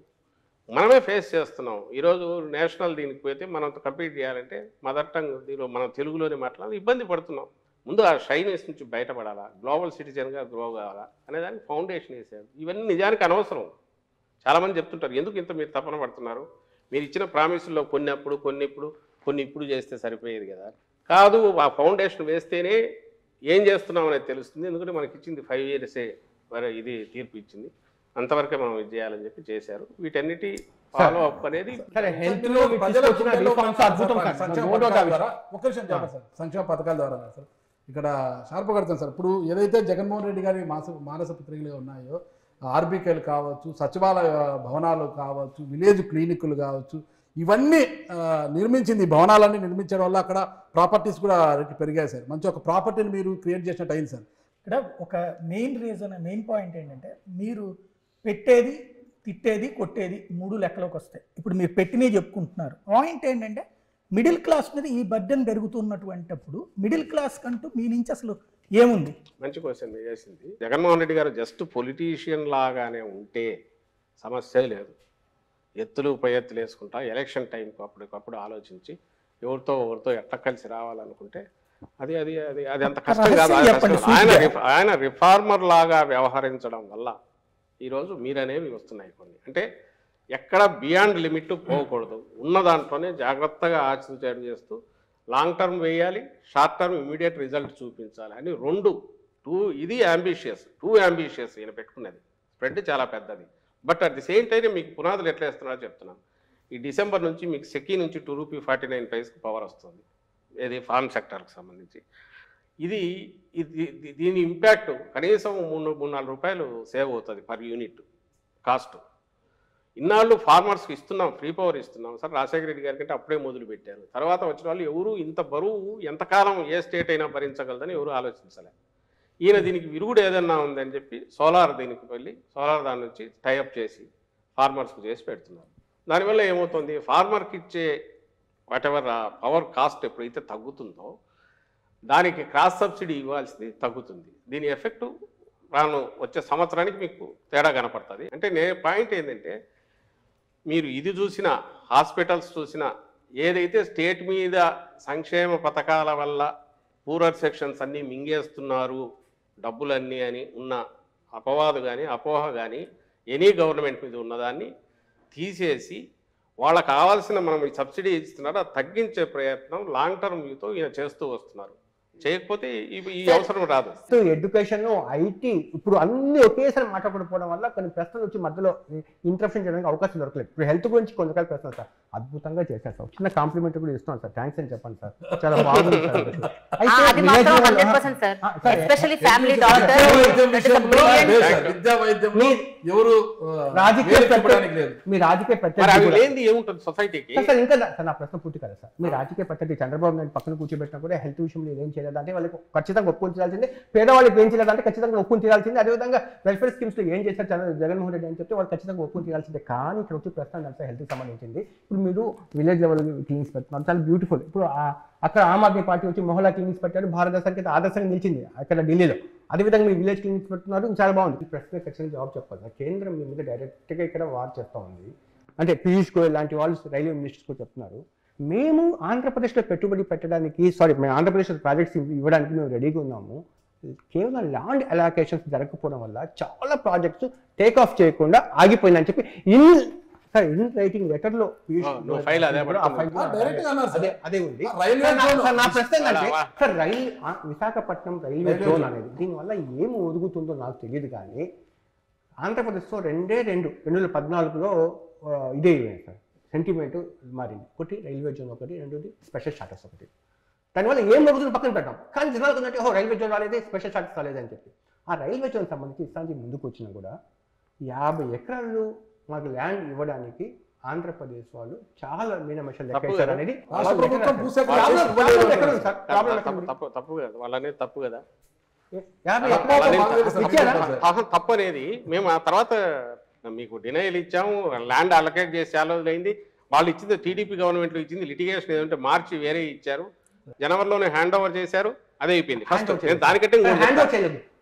మనమే ఫేస్ చేస్తున్నాం. ఈరోజు నేషనల్ దీనికి పోతే మనం కంప్లీట్ చేయాలంటే మదర్ టంగ్ దీనిలో మనం తెలుగులోనే మాట్లాడాలి, ఇబ్బంది పడుతున్నాం. ముందు ఆ షైనెస్ నుంచి బయటపడాలా, గ్లోబల్ సిటిజన్గా గ్రో కావాలా అనేదానికి ఫౌండేషన్ వేసారు. ఇవన్నీ నిజానికి అనవసరం. చాలామంది చెప్తుంటారు ఎందుకు ఇంత మీరు తపన పడుతున్నారు, మీరు ఇచ్చిన ప్రామిసుల్లో కొన్ని ఇప్పుడు చేస్తే సరిపోయేది కదా. కాదు, ఆ ఫౌండేషన్ వేస్తేనే ఏం చేస్తున్నాం అనేది తెలుస్తుంది. ఎందుకంటే మనకి ఇచ్చింది 5 years మరి ఇది తీర్పు ఇచ్చింది, అంతవరకే మనం ఇది చేయాలని చెప్పి చేశారు. వీటన్నిటి ఫాలో అప్ అనేది సంక్షేమ పథకాల ద్వారా సార్ ఇక్కడ షార్ప్ కడతాను సార్. ఇప్పుడు ఏదైతే జగన్మోహన్ రెడ్డి గారి మానస పత్రికలుగా ఉన్నాయో, ఆర్బికేలు కావచ్చు, సచివాలయ భవనాలు కావచ్చు, విలేజ్ క్లినిక్లు కావచ్చు, ఇవన్నీ నిర్మించింది. భవనాలన్నీ నిర్మించడం వల్ల అక్కడ ప్రాపర్టీస్ కూడా పెరిగాయి సార్. మంచి ఒక ప్రాపర్టీని మీరు క్రియేట్ చేసినట్టు అయింది సార్. ఇక్కడ ఒక మెయిన్ పాయింట్ ఏంటంటే, మీరు పెట్టేది, తిట్టేది, కొట్టేది 3 లెక్కలోకి వస్తాయి. ఇప్పుడు మీరు పెట్టినే చెప్పుకుంటున్నారు. పాయింట్ ఏంటంటే మిడిల్ క్లాస్ మీద ఈ బర్డెన్ పెరుగుతున్నటువంటిప్పుడు మిడిల్ క్లాస్ కంటూ మీ నుంచి అసలు ఏముంది? మంచి క్వశ్చన్ మీరు చేసింది. జగన్మోహన్ రెడ్డి గారు జస్ట్ పొలిటీషియన్ లాగానే ఉంటే సమస్య లేదు. ఎత్తులు పై ఎత్తులు వేసుకుంటా ఎలక్షన్ టైంకు అప్పటికప్పుడు ఆలోచించి ఎవరితో ఎట్లా కలిసి రావాలనుకుంటే అది అది అది అది అంత కష్టం కాదు. ఆయన రిఫార్మర్ లాగా వ్యవహరించడం వల్ల ఈరోజు మీరనేవి వస్తున్నాయి కొన్ని. అంటే ఎక్కడ బియాండ్ లిమిట్ పోకూడదు, ఉన్న దాంట్లోనే జాగ్రత్తగా ఆచరించడం చేస్తూ లాంగ్ టర్మ్ వేయాలి, షార్ట్ టర్మ్ ఇమీడియట్ రిజల్ట్ చూపించాలి అని టూ ఇది అంబిషియస్, ఈయన పెట్టుకున్నది. స్ప్రెడ్ చాలా పెద్దది. But at the same time మీకు పునాదులు ఎట్లా వేస్తున్నారో చెప్తున్నాను. ఈ డిసెంబర్ నుంచి మీకు సెకీ నుంచి ₹2.49 పవర్ వస్తుంది, ఇది ఫార్మ్ సెక్టర్కి సంబంధించి. ఇది దీని ఇంపాక్ట్ కనీసం 3-4 రూపాయలు సేవ్ అవుతుంది పర్ యూనిట్ కాస్ట్. ఇన్నాళ్ళు ఫార్మర్స్కి ఇస్తున్నాం, ఫ్రీ పవర్ ఇస్తున్నాం సార్. రాజశేఖర రెడ్డి గారి కంటే అప్పుడే మొదలు పెట్టారు. తర్వాత వచ్చిన వాళ్ళు ఎవరు ఇంత బరువు ఎంతకాలం ఏ స్టేట్ అయినా భరించగలదని ఎవరు ఆలోచించలే. ఈయన దీనికి విరుగుడు ఏదన్నా ఉందని చెప్పి సోలార్ దీనికి వెళ్ళి సోలార్ దాని నుంచి టైఅప్ చేసి ఫార్మర్స్కి చేసి పెడుతున్నారు. దానివల్ల ఏమవుతుంది, ఫార్మర్కి ఇచ్చే వాటెవర్ పవర్ కాస్ట్ ఎప్పుడైతే తగ్గుతుందో దానికి క్రాస్ సబ్సిడీ ఇవ్వాల్సింది తగ్గుతుంది. దీని ఎఫెక్టు రాను వచ్చే సంవత్సరానికి మీకు తేడా కనపడుతుంది. అంటే పాయింట్ ఏంటంటే, మీరు ఇది చూసినా హాస్పిటల్స్ చూసినా ఏదైతే స్టేట్ మీద సంక్షేమ పథకాల వల్ల పూరర్ సెక్షన్స్ అన్నీ మింగేస్తున్నారు డబ్బులన్నీ అని ఉన్న అపోహ కానీ ఎనీ గవర్నమెంట్ మీద ఉన్నదాన్ని తీసేసి వాళ్ళకు కావాల్సిన మనం ఈ సబ్సిడీ ఇస్తున్నారో అది తగ్గించే ప్రయత్నం లాంగ్ టర్మ్ తో ఈయన చేస్తూ వస్తున్నారు. చేయకపోతే ఈ అవసరం రాదు. ఎడ్యుకేషన్, ఐటీ ఇప్పుడు అన్ని ఒకేసారి మాట్లాడకపోవడం వల్ల కొన్ని ప్రశ్నలు వచ్చి మధ్యలో ఇంటర్ప్షన్ చేయడానికి అవకాశం దొరకలేదు. ఇప్పుడు హెల్త్ గురించి కొంతకాల ప్రశ్నలు సార్ అద్భుతంగా చేశారు సార్. చిన్న కాంప్లిమెంట్ కూడా ఇస్తున్నాను సార్, థ్యాంక్స్ అని చెప్పండి సార్, చాలా బాగుంది సార్. ఇంకా నా ప్రశ్న పూర్తి కదా సార్, మీ రాజకీయ పద్ధతి చంద్రబాబు నాయుడు పక్కన కూర్చోబెట్టినా కూడా హెల్త్ విషయంలో ఏం చేయాలి అంటే వాళ్ళకి ఖచ్చితంగా ఒప్పుకొని తీరాల్సిందే. పేదవాళ్ళకి ఏం చేయాలంటే ఖచ్చితంగా ఒప్పుకొని తీరాల్సిందే. అదేవిధంగా వెల్ఫేర్ స్కీమ్స్ లో ఏం చేశారు జగన్మోహన్ రెడ్డి అని చెప్తే వాళ్ళు ఖచ్చితంగా ఒప్పుకొని తీరాల్సిందే. కానీ ఇక్కడ వచ్చి ప్రస్తుతం హెల్త్కి సంబంధించింది ఇప్పుడు మీరు విలేజ్ లెవెల్ క్లినిక్స్ పెడుతున్నారు, చాలా బ్యూటిఫుల్. ఇప్పుడు అక్కడ ఆమ్ ఆద్మీ పార్టీ వచ్చి మొహల్లా క్లినిక్స్ పెట్టారు, భారతదేశానికి ఆదర్శంగా నిలిచింది అక్కడ ఢిల్లీలో. అదేవిధంగా మీరు విలేజ్ క్లినిక్స్ పెడుతున్నారు, చాలా బాగుంది. ప్రస్తుతం ఖచ్చితంగా జాబ్ చెప్పాలి, కేంద్రం మీ మీద డైరెక్ట్గా ఇక్కడ వార్ చేస్తూ ఉంది. అంటే పీయూష్ గోయల్ లాంటి వాళ్ళు రైల్వే మినిస్టర్స్ కూడా చెప్తున్నారు మేము ఆంధ్రప్రదేశ్లో పెట్టుబడి పెట్టడానికి, మేము ఆంధ్రప్రదేశ్లో ప్రాజెక్ట్స్ ఇవ్వడానికి మేము రెడీగా ఉన్నాము. కేవలం ల్యాండ్ అలొకేషన్స్ జరగకపోవడం వల్ల చాలా ప్రాజెక్ట్స్ టేక్ ఆఫ్ చేయకుండా ఆగిపోయిందని చెప్పి ఇన్ రైటింగ్ లెటర్లో విశాఖపట్నం రైల్వే జోన్ అనేది దీనివల్ల ఏం ఒదుగుతుందో నాకు తెలియదు. కానీ ఆంధ్రప్రదేశ్లో 2014లో ఇదే ఇవ్వండి సార్, సెంటిమెంట్ మారింది. ఒకటి రైల్వే జోన్, ఒకటి రెండోది స్పెషల్ స్టాటస్ ఒకటి. దానివల్ల ఏం మొదలు పక్కన పెట్టాం. కానీ జనాలకు ఏంటంటే రైల్వే జోన్ రాలేదు, స్పెషల్ స్టాటస్ రాలేదని చెప్పి ఆ రైల్వే జోన్ సంబంధించి ఇస్తానికి ముందుకు వచ్చినా కూడా 50 ఎకరాలు మాకు ల్యాండ్ ఇవ్వడానికి ఆంధ్రప్రదేశ్ వాళ్ళు చాలా మీనమేష లెక్కేశారు అనేది తప్పు కదా, వాళ్ళనేది తప్పు కదా. తప్పు అనేది మేము ఆ తర్వాత మీకు డినైల్ ఇచ్చాము, ల్యాండ్ అలొకేట్ చేసే ఆలోచన అయింది. వాళ్ళు ఇచ్చింది టీడీపీ గవర్నమెంట్లో ఇచ్చింది లిటిగేషన్ ఏదంటే మార్చి వేరే ఇచ్చారు, జనవరిలోనే హ్యాండ్ ఓవర్ చేశారు, అదే అయిపోయింది. ఫస్ట్ దానికంటే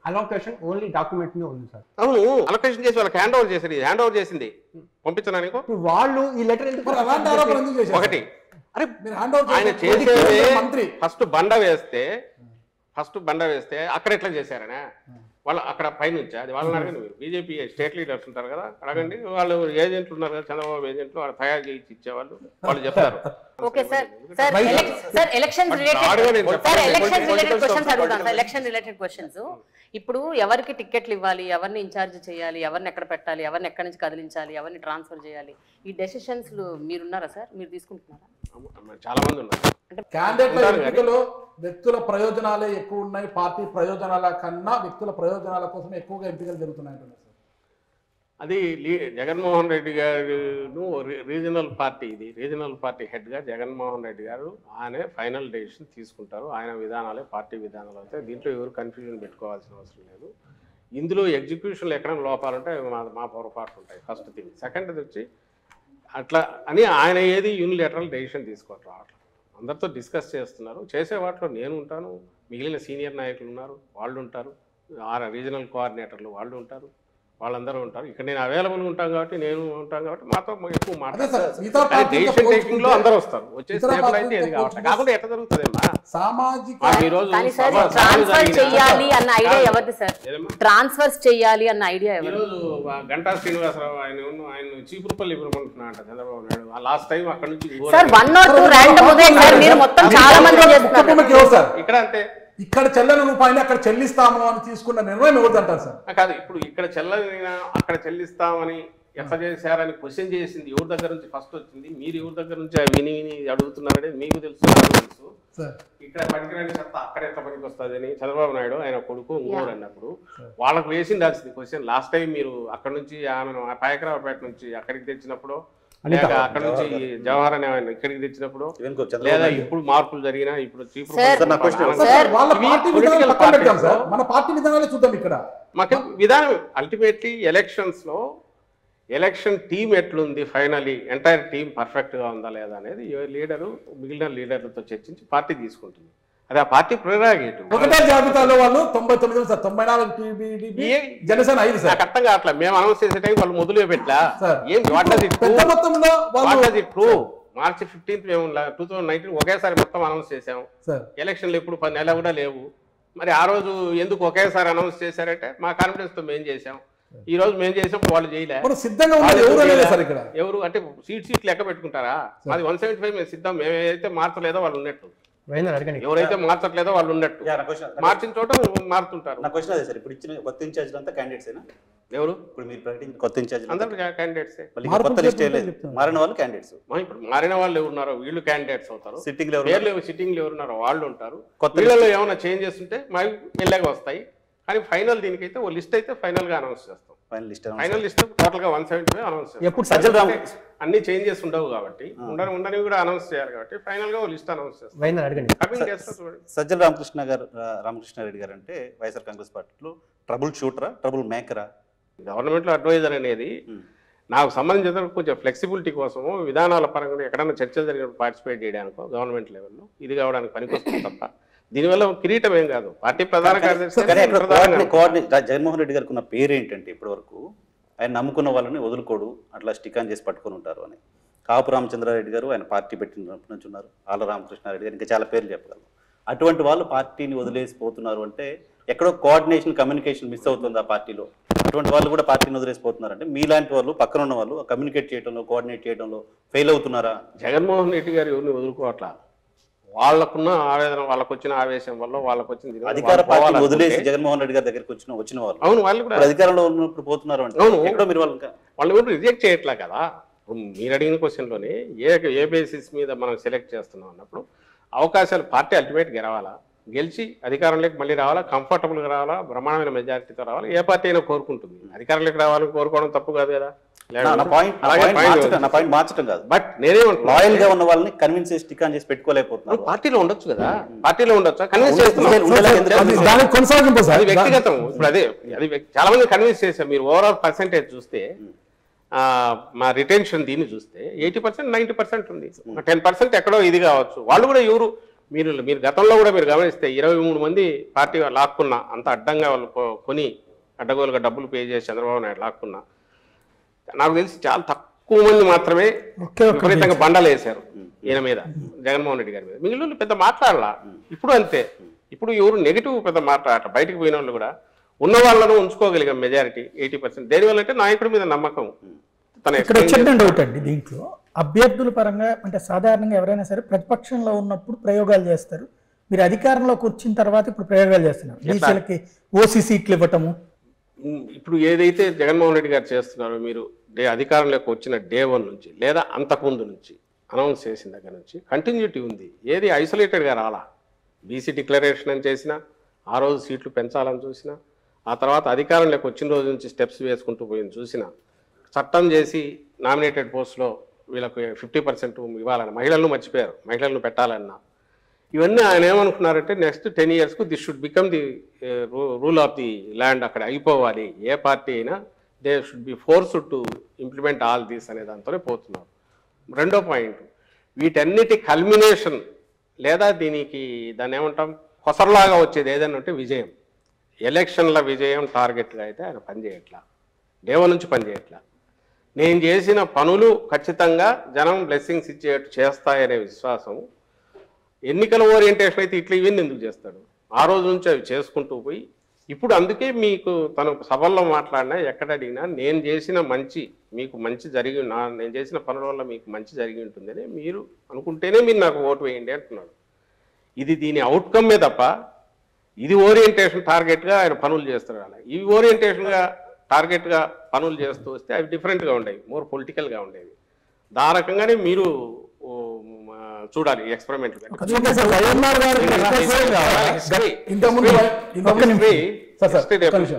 అలొకేషన్ ఓన్లీ డాక్యుమెంట్ అవును అలొకేషన్ చేసి వాళ్ళకి హ్యాండ్ ఓవర్ చేశారు. ఇది హ్యాండ్ ఓవర్ చేసింది పంపించడానికి వాళ్ళు ఈ లెటర్ ఎందుకు ఒకటి అరే ఆయన చేసేది ఫస్ట్ బండ వేస్తే అక్కడ ఎట్లా చేశారనే వాళ్ళు అక్కడ పైనుంచి అది వాళ్ళని అడగండి. బీజేపీ స్టేట్ లీడర్స్ ఉంటారు కదా, అడగండి. వాళ్ళు ఏజెంట్లు ఉన్నారు కదా, చంద్రబాబు ఏజెంట్లు, వాళ్ళు తయారు చేయించి ఇచ్చేవాళ్ళు, వాళ్ళు చెప్తారు. ఇప్పుడు ఎవరికి టికెట్లు ఇవ్వాలి, ఎవరిని ఇన్ఛార్జ్ చేయాలి, ఎవరిని ఎక్కడ పెట్టాలి, ఎవరిని ఎక్కడి నుంచి కదిలించాలి, ఎవరిని ట్రాన్స్ఫర్ చేయాలి, ఈ డెసిషన్స్ మీరున్నారా సార్? మీరు తీసుకుంటున్నారా? చాలా మంది ఉన్నారు. వ్యక్తుల ప్రయోజనాలే ఎక్కువ ఉన్నాయి, పార్టీ ప్రయోజనాల కన్నా వ్యక్తుల ప్రయోజనాల కోసం ఎక్కువగా ఎంపికలు జరుగుతున్నాయి అంటున్నారు సార్. అది జగన్మోహన్ రెడ్డి గారును రీజనల్ పార్టీ హెడ్గా జగన్మోహన్ రెడ్డి గారు ఆయనే ఫైనల్ డెసిషన్ తీసుకుంటారు. ఆయన విధానాలే పార్టీ విధానాలు అవుతాయి. దీంట్లో ఎవరు కన్ఫ్యూజన్ పెట్టుకోవాల్సిన అవసరం లేదు. ఇందులో ఎగ్జిక్యూషన్లో ఎక్కడైనా లోపాలు ఉంటాయి, మా పొరపాట్లు ఉంటాయి. First thing. సెకండ్ది వచ్చి అట్లా అని ఆయన ఏది యూనిలేటరల్ డెసిషన్ తీసుకోవట్లా, అట్లా అందరితో డిస్కస్ చేస్తున్నారు. చేసే వాటిలో నేను ఉంటాను, మిగిలిన సీనియర్ నాయకులు ఉన్నారు, వాళ్ళు ఉంటారు, రీజనల్ కోఆర్డినేటర్లు వాళ్ళు ఉంటారు, వాళ్ళందరూ ఉంటారు. ఇక్కడ నేను అవైలబుల్గా ఉంటాను కాబట్టి మాతో ఎక్కువ మాట్లాడతారు. డెసిషన్ టేకింగ్లో అందరూ వస్తారు. వచ్చేసి అయితే ఏది కావట్లేదు కాకుండా ఎట్లా జరుగుతుందేమా ఈరోజు గంటా శ్రీనివాసరావు ఆయన చీపురుపల్లి ఇవ్వమంటున్నా అంట చంద్రబాబు నాయుడు. ఆ లాస్ట్ టైం అక్కడ నుంచి ఇక్కడ అంతే, ఇక్కడ చెల్లని రూపాయలు అక్కడ చెల్లిస్తాము అని తీసుకున్న నిర్ణయం ఎవరుదంటారు సార్? కాదు, ఇప్పుడు ఇక్కడ చెల్లనైనా అక్కడ చెల్లిస్తామని ఎట్లా చేశారని క్వశ్చన్ చేసింది ఎవరి దగ్గర నుంచి ఫస్ట్ వచ్చింది? మీరు ఎవరి దగ్గర నుంచి విని విని అడుగుతున్నారని మీకు తెలుసు, తెలుసు. ఇక్కడ పనికిరాని చెత్త అక్కడ ఎట్లా పనికి వస్తుంది అని చంద్రబాబు నాయుడు ఆయన కొడుకు ఇంకోడు అన్నప్పుడు వాళ్ళకు వేసింది వచ్చింది క్వశ్చన్. లాస్ట్ టైం మీరు అక్కడ నుంచి ఆమెను పాయకరావుపేట నుంచి అక్కడికి తెచ్చినప్పుడు, లేక అక్కడ నుంచి జవహర్ అనే ఆయన ఇక్కడికి తెచ్చినప్పుడు, లేదా ఇప్పుడు మార్పులు జరిగినా ఇప్పుడు మాకు విధానం అల్టిమేట్లీ ఎలక్షన్స్ లో ఎలక్షన్ టీమ్ ఎట్లుంది, ఫైనలీ ఎంటైర్ టీం పర్ఫెక్ట్గా ఉందా లేదా అనేది లీడరు మిగిలిన లీడర్లతో చర్చించి పార్టీ తీసుకుంటుంది. అది ఆ పార్టీ ప్రేరాగేటివ్. అర్థం కావట్లా మేము అనౌన్స్ చేసే టైం వాళ్ళు మొదలు పెట్టలా. March 15 మేము 2019 ఒకేసారి మొత్తం అనౌన్స్ చేసాము. ఎలక్షన్లు ఇప్పుడు 10 నెలలు కూడా లేవు. మరి ఆ రోజు ఎందుకు ఒకేసారి అనౌన్స్ చేశారంటే మా కాన్ఫిడెన్స్తో మేము చేసాము. ఈ రోజు మేము చేసాం, వాళ్ళు చేయలేదు. ఎవరు అంటే సీట్ లెక్క పెట్టుకుంటారా? అది 175 మేము సిద్ధం. మేమైతే మార్చలేదో వాళ్ళు ఉన్నట్టు, ఎవరైతే మార్చట్లేదో వాళ్ళు ఉన్నట్టు, మార్చిన చోట మారుతుంటారు. ఎవరు మారిన వాళ్ళు ఎవరున్నారో వీళ్ళు క్యాండిడేట్స్ అవుతారు. సిట్టింగ్లు ఎవరున్నారో వాళ్ళు ఉంటారు. వీళ్ళలో ఏమైనా చేంజెస్ ఉంటే మావి వెళ్ళాక వస్తాయి. కానీ ఫైనల్ దీనికైతే ఓ లిస్ట్ అయితే ఫైనల్ గా అనౌన్స్ చేస్తాం. ఫైనల్ లిస్ట్ టోటల్ గా 175 అనౌన్స్ చేస్తాం. అన్ని చేంజెస్ ఉండవు కాబట్టి, ఉండని కూడా అనౌన్స్ చేయాలి కాబట్టి ఫైనల్ గా ఓ లిస్ట్ అనౌన్స్ చేస్తాం. సజ్జల రామకృష్ణారెడ్డి గారు అంటే వైఎస్ఆర్ కాంగ్రెస్ పార్టీలో ట్రబుల్ షూటరా, ట్రబుల్ మేకరా? గవర్నమెంట్ లో అడ్వైజర్ అనేది నాకు సంబంధించిన కొంచెం ఫ్లెక్సిబిలిటీ కోసము, విధానాల పరంగా ఎక్కడైనా చర్చలు జరిగినప్పుడు పార్టిసిపేట్ చేయడానికో గవర్నమెంట్ లెవెల్లో ఇది కావడానికి పనికొస్తుంది తప్ప దీనివల్ల కిరీటం ఏం కాదు. పార్టీ ప్రధాన కార్యదర్శి జగన్మోహన్ రెడ్డి గారికి ఉన్న పేరు ఏంటంటే, ఇప్పటి వరకు ఆయన నమ్ముకున్న వాళ్ళని వదులుకోడు, అట్లా స్టిక్ ఆన్ చేసి పట్టుకొని ఉంటారు అని. కాపు రామచంద్రారెడ్డి గారు ఆయన పార్టీ పెట్టినప్పటి నుంచి ఉన్నారు. ఆళ్ళ రామకృష్ణారెడ్డి గారు, ఇంకా చాలా పేర్లు చెప్పగలరు. అటువంటి వాళ్ళు పార్టీని వదిలేసిపోతున్నారు అంటే ఎక్కడో కోఆర్డినేషన్, కమ్యూనికేషన్ మిస్ అవుతుంది ఆ పార్టీలో. అటువంటి వాళ్ళు కూడా పార్టీని వదిలేసిపోతున్నారు అంటే మీలాంటి వాళ్ళు, పక్కన ఉన్న వాళ్ళు కమ్యూనికేట్ చేయడంలో, కోఆర్డినేట్ చేయడంలో ఫెయిల్ అవుతున్నారా? జగన్మోహన్ రెడ్డి గారు ఎవరిని వదులుకోవట్లా. వాళ్ళకున్న ఆవేదన, వాళ్ళకు వచ్చిన ఆవేశం వల్ల వాళ్ళకు వచ్చింది. అధికార పార్టీ వదిలేసి జగన్మోహన్ రెడ్డి గారి దగ్గరికి వచ్చిన వాళ్ళు, అవును, వాళ్ళు కూడా అధికారంలో ఉన్నప్పుడు పోతున్నారు అంటే ఎక్కడో మీరు వాళ్ళు కూడా రిజెక్ట్ చేయట్లా కదా. మీరు అడిగిన క్వశ్చన్లోనే ఏ బేసిస్ మీద మనం సెలెక్ట్ చేస్తున్నాం అన్నప్పుడు, అవకాశాలు పార్టీ అల్టిమేట్ గెలవాలా, గెలిచి అధికారంలోకి మళ్ళీ రావాలా, కంఫర్టబుల్గా రావాలా, బ్రహ్మాండమైన మెజారిటీతో రావాలి. ఏ పార్టీ అయినా కోరుకుంటుంది అధికారంలోకి రావాలని, కోరుకోవడం తప్పు కాదు కదా. బట్ నేనేమంటున్నా, ఉన్న వాళ్ళని కన్విన్స్ చేసి టిక్ ఆన్ చేసి పెట్టుకోలేకపోతున్నా. పార్టీలో ఉండొచ్చు కదా, పార్టీలో ఉండొచ్చు, కన్విన్స్ చేస్తున్నారు కొనసాగింపు. అది వ్యక్తిగతం. ఇప్పుడు అది చాలా మంది కన్విన్స్ చేశారు. మీరు ఓవరాల్ పర్సెంటేజ్ చూస్తే, మా రిటెన్షన్ దీన్ని చూస్తే 80%, 90% ఉంది. 10% ఎక్కడో ఇది కావచ్చు. వాళ్ళు కూడా ఎవరు మీరు గతంలో కూడా మీరు గమనిస్తే 23 మంది పార్టీ లాక్కున్నా, అంత అడ్డంగా వాళ్ళు కొని అడ్డగోలుగా డబ్బులు పే చేసి చంద్రబాబు నాయుడు లాక్కున్నా, నాకు తెలిసి చాలా తక్కువ కూమంది మాత్రమే విపరీతంగా బండలు వేశారు ఈయన మీద, జగన్మోహన్ రెడ్డి గారి మీద. మిగిలిన పెద్ద మాట్లాడాల ఇప్పుడు అంతే. ఇప్పుడు ఎవరు నెగిటివ్ పెద్ద మాట్లాడట, బయటకు పోయిన వాళ్ళు కూడా ఉన్న వాళ్ళను ఉంచుకోగలిగాం మెజారిటీ 80%. దేనివల్ల అంటే నాయకుడి మీద నమ్మకం. ఇక్కడ చిన్న డౌట్ అండి దీంట్లో, అభ్యర్థుల పరంగా అంటే సాధారణంగా ఎవరైనా సరే ప్రతిపక్షంలో ఉన్నప్పుడు ప్రయోగాలు చేస్తారు, మీరు అధికారంలోకి వచ్చిన తర్వాత ఇప్పుడు ప్రయోగాలు చేస్తున్నారు, బీసీలకి ఓసీ సీట్లు ఇవ్వటము. ఇప్పుడు ఏదైతే జగన్మోహన్ రెడ్డి గారు చేస్తున్నారో, మీరు అధికారంలోకి వచ్చిన డే 1 నుంచి లేదా అంతకుముందు నుంచి అనౌన్స్ చేసిన దగ్గర నుంచి కంటిన్యూటీ ఉంది. ఏది ఐసోలేటెడ్గా రాలా. బీసీ డిక్లరేషన్ అని చేసినా, ఆ రోజు సీట్లు పెంచాలని చూసినా, ఆ తర్వాత అధికారంలోకి వచ్చిన రోజు నుంచి స్టెప్స్ వేసుకుంటూ పోయింది చూసినా, చట్టం చేసి నామినేటెడ్ పోస్టులో వీళ్ళకు 50% ఇవ్వాలని, మహిళలను మర్చిపోయారు, మహిళలను పెట్టాలన్నా, ఇవన్నీ ఆయన ఏమనుకున్నారంటే next 10 years this should become the rule of the land, అక్కడ అయిపోవాలి, ఏ పార్టీ అయినా they should be forced to implement all these అనే దాంతోనే పోతున్నారు. రెండో పాయింట్, వీటన్నిటి కల్మినేషన్ లేదా దీనికి దాన్ని ఏమంటాం కొసరలాగా వచ్చేది ఏదైనా ఉంటే విజయం, ఎలక్షన్ల విజయం టార్గెట్గా అయితే ఆయన పనిచేయట్లా, దేవ నుంచి పనిచేయట్లా. నేను చేసిన పనులు ఖచ్చితంగా జనం బ్లెస్సింగ్స్ ఇచ్చేట్టు చేస్తాయనే విశ్వాసం. ఎన్నికల ఓరియంటేషన్ అయితే ఇట్లా ఇవన్నీ ఎందుకు చేస్తాడు, ఆ రోజు నుంచి అవి చేసుకుంటూ పోయి ఇప్పుడు అందుకే మీకు తను సభల్లో మాట్లాడినా ఎక్కడ అడిగినా నేను చేసిన మంచి, మీకు మంచి జరిగి, నేను చేసిన పనుల వల్ల మీకు మంచి జరిగి ఉంటుందని మీరు అనుకుంటేనే మీరు నాకు ఓటు వేయండి అంటున్నాడు. ఇది దీని అవుట్కమ్మే తప్ప ఇది ఓరియంటేషన్ టార్గెట్గా ఆయన పనులు చేస్తారు. అలా ఇవి ఓరియంటేషన్గా టార్గెట్గా పనులు చేస్తూ వస్తే అవి డిఫరెంట్గా ఉండేవి, మోర్ పొలిటికల్గా ఉండేవి. ఆ రకంగానే మీరు చూడాలి ఎక్స్పెరిమెంట్.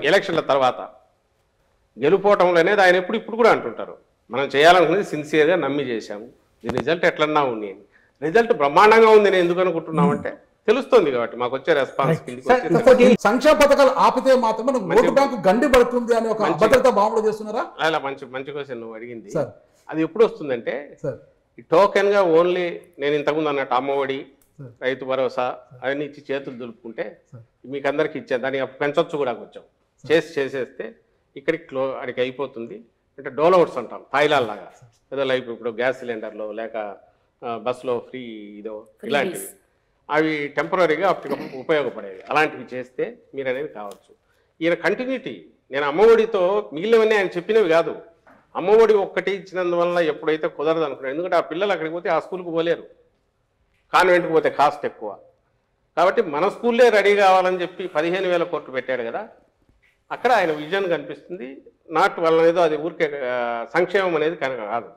ఎలక్షన్ల తర్వాత గెలుపోవటంలో అనేది ఆయన ఇప్పుడు కూడా అంటుంటారు, మనం చేయాలనుకునేది సిన్సియర్గా నమ్మి చేశాము, ఈ రిజల్ట్ ఎట్లన్నా ఉంది అని. రిజల్ట్ బ్రహ్మాండంగా ఉంది నేను ఎందుకు అనుకుంటున్నామంటే తెలుస్తుంది కాబట్టి మాకు వచ్చే రెస్పాన్సిబిలిటీ. సంక్షేమ పథకాలు ఆపితే మాత్రమే ఓటు బ్యాంకు గండి పడుతుంది అని ఒక భద్రత బాంబులు చేస్తున్నారా? అలా మంచి క్వశ్చన్ నువ్వు అడిగింది. అది ఎప్పుడు వస్తుందంటే ఈ టోకెన్గా ఓన్లీ నేను ఇంతకుముందు అన్నట్టు అమ్మఒడి, రైతు భరోసా అవన్నీ ఇచ్చి చేతులు దులుపుకుంటే మీకు అందరికీ ఇచ్చాను, దాన్ని పెంచొచ్చు కూడా కొంచెం చేసేస్తే ఇక్కడికి అడికి అయిపోతుంది. అంటే డోలౌట్స్ అంటాం తాయిలాల్లాగా, ఏదో లైఫ్ ఇప్పుడు గ్యాస్ సిలిండర్లో లేక బస్సులో ఫ్రీ ఇదో ఇలాంటివి, అవి టెంపరీగా అప్పటికప్పుడు ఉపయోగపడేవి, అలాంటివి చేస్తే మీరు అనేది కావచ్చు. ఈయన కంటిన్యూటీ, నేను అమ్మఒడితో మిగిలినవన్నీ ఆయన చెప్పినవి కాదు, అమ్మఒడి ఒక్కటి ఇచ్చినందువల్ల ఎప్పుడైతే కుదరదు అనుకున్నాను, ఎందుకంటే ఆ పిల్లలు అక్కడికి పోతే ఆ స్కూల్కి పోలేరు, కాన్వెంట్కి పోతే కాస్ట్ ఎక్కువ, కాబట్టి మన స్కూల్లే రెడీ కావాలని చెప్పి 15,000 crore పెట్టాడు కదా, అక్కడ ఆయన విజన్ కనిపిస్తుంది. నాట్ వల్లనేదో అది ఊరికే సంక్షేమం అనేది కనుక కాదు,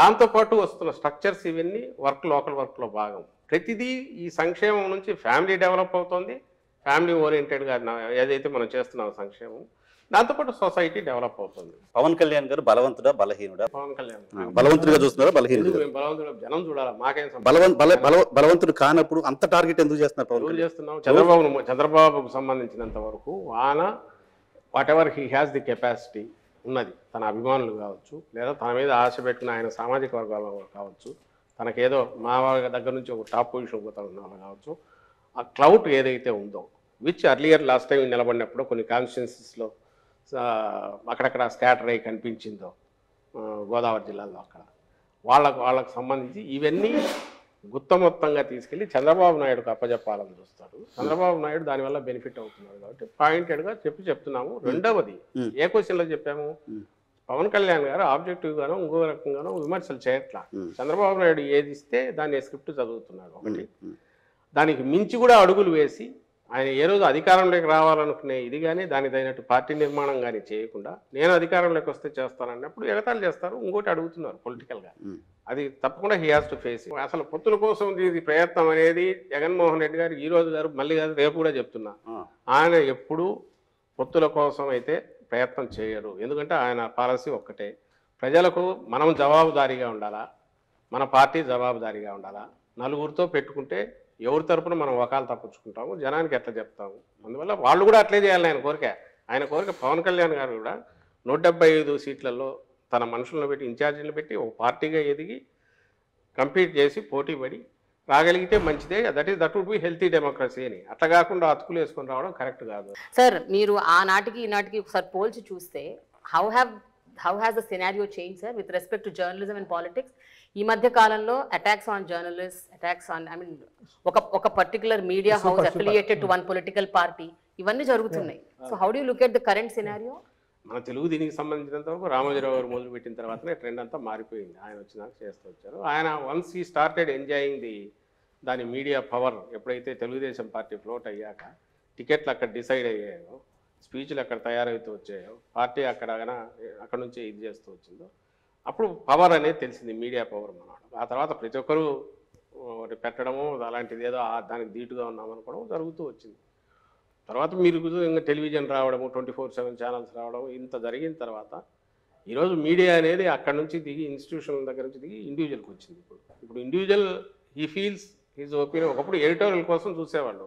దాంతోపాటు వస్తున్న స్ట్రక్చర్స్ ఇవన్నీ వర్క్ లోకల్ వర్క్లో భాగం. ప్రతిదీ ఈ సంక్షేమం నుంచి ఫ్యామిలీ డెవలప్ అవుతుంది, ఫ్యామిలీ ఓరియంటెడ్గా ఏదైతే మనం చేస్తున్నాం సంక్షేమం, దాంతోపాటు సొసైటీ డెవలప్ అవుతుంది. పవన్ కళ్యాణ్ గారు బలవంతుడా బలహీనుడా? పవన్ కళ్యాణ్ బలవంతుడిగా చూస్తున్నారా బలహీనుడిగా? బలవంతుడు జనం చూడాలి, మాకేం బలవంతుడు కానప్పుడు అంత టార్గెట్ ఎందుకు చేస్తున్నారు? పవన్ చేస్తున్నాం చంద్రబాబుకు సంబంధించినంత వరకు ఆయన whatever he has the capacity ఉన్నది, తన అభిమానులు కావచ్చు లేదా తన మీద ఆశ పెట్టిన ఆయన సామాజిక వర్గాల కావచ్చు, తనకేదో మా వాళ్ళ దగ్గర నుంచి ఒక టాప్ పొజిషన్ పోతాం వాళ్ళు కావచ్చు, ఆ క్లౌట్ ఏదైతే ఉందో విచ్ అర్లియర్ లాస్ట్ టైం నిలబడినప్పుడు కొన్ని కాన్స్టిట్యున్సీస్లో అక్కడక్కడ స్కాటర్ అయ్యి కనిపించిందో గోదావరి జిల్లాలో, అక్కడ వాళ్ళకు సంబంధించి ఇవన్నీ గుత్తమొత్తంగా తీసుకెళ్ళి చంద్రబాబు నాయుడుకు అప్పజెప్పాలని చూస్తాడు. చంద్రబాబు నాయుడు దానివల్ల బెనిఫిట్ అవుతున్నాడు కాబట్టి పాయింటెడ్గా చెప్తున్నాము. రెండవది ఏ క్వశ్చన్లో చెప్పాము, పవన్ కళ్యాణ్ గారు ఆబ్జెక్టివ్గానో ఇంకో రకంగానో విమర్శలు చేయట్లా, చంద్రబాబు నాయుడు ఏది ఇస్తే దాన్ని స్క్రిప్ట్ చదువుతున్నాడు ఒకటి, దానికి మించి కూడా అడుగులు వేసి ఆయన ఏ రోజు అధికారంలోకి రావాలనుకునే ఇది కానీ దానిదైనట్టు పార్టీ నిర్మాణం కానీ చేయకుండా నేను అధికారంలోకి వస్తే చేస్తానన్నప్పుడు ఎగతాలు చేస్తారు, ఇంకోటి అడుగుతున్నారు పొలిటికల్గా, అది తప్పకుండా హీ హాజ్ టు ఫేస్. అసలు పొత్తుల కోసం ఇది ప్రయత్నం అనేది జగన్మోహన్ రెడ్డి గారు ఈ రోజు గారు మళ్ళీ గారు రేపు కూడా చెప్తున్నా, ఆయన ఎప్పుడు పొత్తుల కోసం అయితే ప్రయత్నం చేయరు, ఎందుకంటే ఆయన పాలసీ ఒక్కటే, ప్రజలకు మనం జవాబుదారీగా ఉండాలా, మన పార్టీ జవాబుదారీగా ఉండాలా, నలుగురితో పెట్టుకుంటే ఎవరి తరపున మనం వకాలు తప్పించుకుంటాము, జనానికి ఎట్లా చెప్తాము, అందువల్ల వాళ్ళు కూడా అట్లే చేయాలి. ఆయన కోరిక పవన్ కళ్యాణ్ గారు కూడా 175 seats తన మనుషులను పెట్టి ఇన్ఛార్జీలను పెట్టి ఒక పార్టీగా ఎదిగి కంపీట్ చేసి పోటీ పడి రాగలిగితే మంచిదే, that would be healthy democracy అని. అట్లా కాకుండా అతుకులు వేసుకొని రావడం కరెక్ట్ కాదు. సార్, మీరు ఆనాటికి ఈనాటికి ఒకసారి పోల్చి చూస్తే how have how has the scenario changed, sir, with respect to journalism and politics? ఈ మధ్య కాలంలో attacks on journalist, attacks on, I mean, ఒక particular media house affiliated to one political party, ఇవన్నీ జరుగుతున్నాయి. So how do you look at the current scenario? మన తెలుగు దీనికి సంబంధించినంత వరకు రామోజీరావు గారు మొదలుపెట్టిన తర్వాతనే ట్రెండ్ అంతా మారిపోయింది. ఆయన వచ్చినాక చేస్తూ వచ్చారు. ఆయన once he started enjoying the దాని మీడియా పవర్, ఎప్పుడైతే తెలుగుదేశం పార్టీ ఫ్లోట్ అయ్యాక టికెట్లు అక్కడ డిసైడ్ అయ్యాయో, స్పీచ్లు అక్కడ తయారవుతూ వచ్చాయో, పార్టీ అక్కడ నుంచి ఇది చేస్తూ వచ్చిందో, అప్పుడు పవర్ అనేది తెలిసింది, మీడియా పవర్ మనవాడు. ఆ తర్వాత ప్రతి ఒక్కరూ పెట్టడము, అలాంటిది ఏదో దానికి ధీటుగా ఉన్నామనుకోవడం జరుగుతూ వచ్చింది. తర్వాత మీరు ఇంకా టెలివిజన్ రావడము, 24/7 ఛానల్స్ రావడం, ఇంత జరిగిన తర్వాత ఈరోజు మీడియా అనేది అక్కడ నుంచి దిగి, ఇన్స్టిట్యూషన్ దగ్గర నుంచి దిగి ఇండివిజువల్కి వచ్చింది. ఇప్పుడు individual he feels his opinion. ఒకప్పుడు ఎడిటోరియల్ కోసం చూసేవాళ్ళు,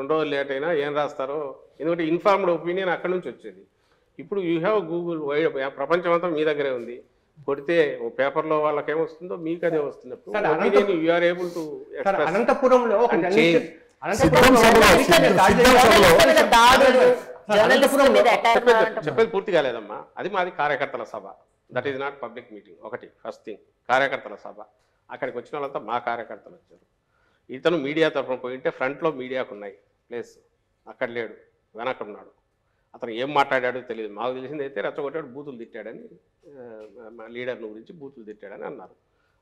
2 రోజులు లేట్ అయినా ఏం రాస్తారో, ఎందుకంటే ఇన్ఫార్మ్డ్ ఒపీనియన్ అక్కడ నుంచి వచ్చేది. ఇప్పుడు యూ హ్యావ్ గూగుల్, ప్రపంచం అంతా మీ దగ్గరే ఉంది. కొడితే పేపర్లో వాళ్ళకి ఏమొస్తుందో మీకు అదే వస్తున్నప్పుడు you are able to express. అనంతపురంలో చెప్పేది పూర్తి కాలేదమ్మా, అది మాది కార్యకర్తల సభ, that is not public meeting. ఒకటి ఫస్ట్ థింగ్, కార్యకర్తల సభ. అక్కడికి వచ్చిన వాళ్ళంతా మా కార్యకర్తలు వచ్చారు. ఇతను మీడియా తరఫున పోయింటే ఫ్రంట్లో మీడియాకు ఉన్నాయి ప్లేస్, అక్కడ లేడు, వెనకడున్నాడు. అతను ఏం మాట్లాడాడో తెలియదు. మాకు తెలిసింది అయితే రెచ్చగొట్టాడు, బూతులు తిట్టాడని, మా లీడర్ని గురించి బూతులు తిట్టాడని అన్నారు.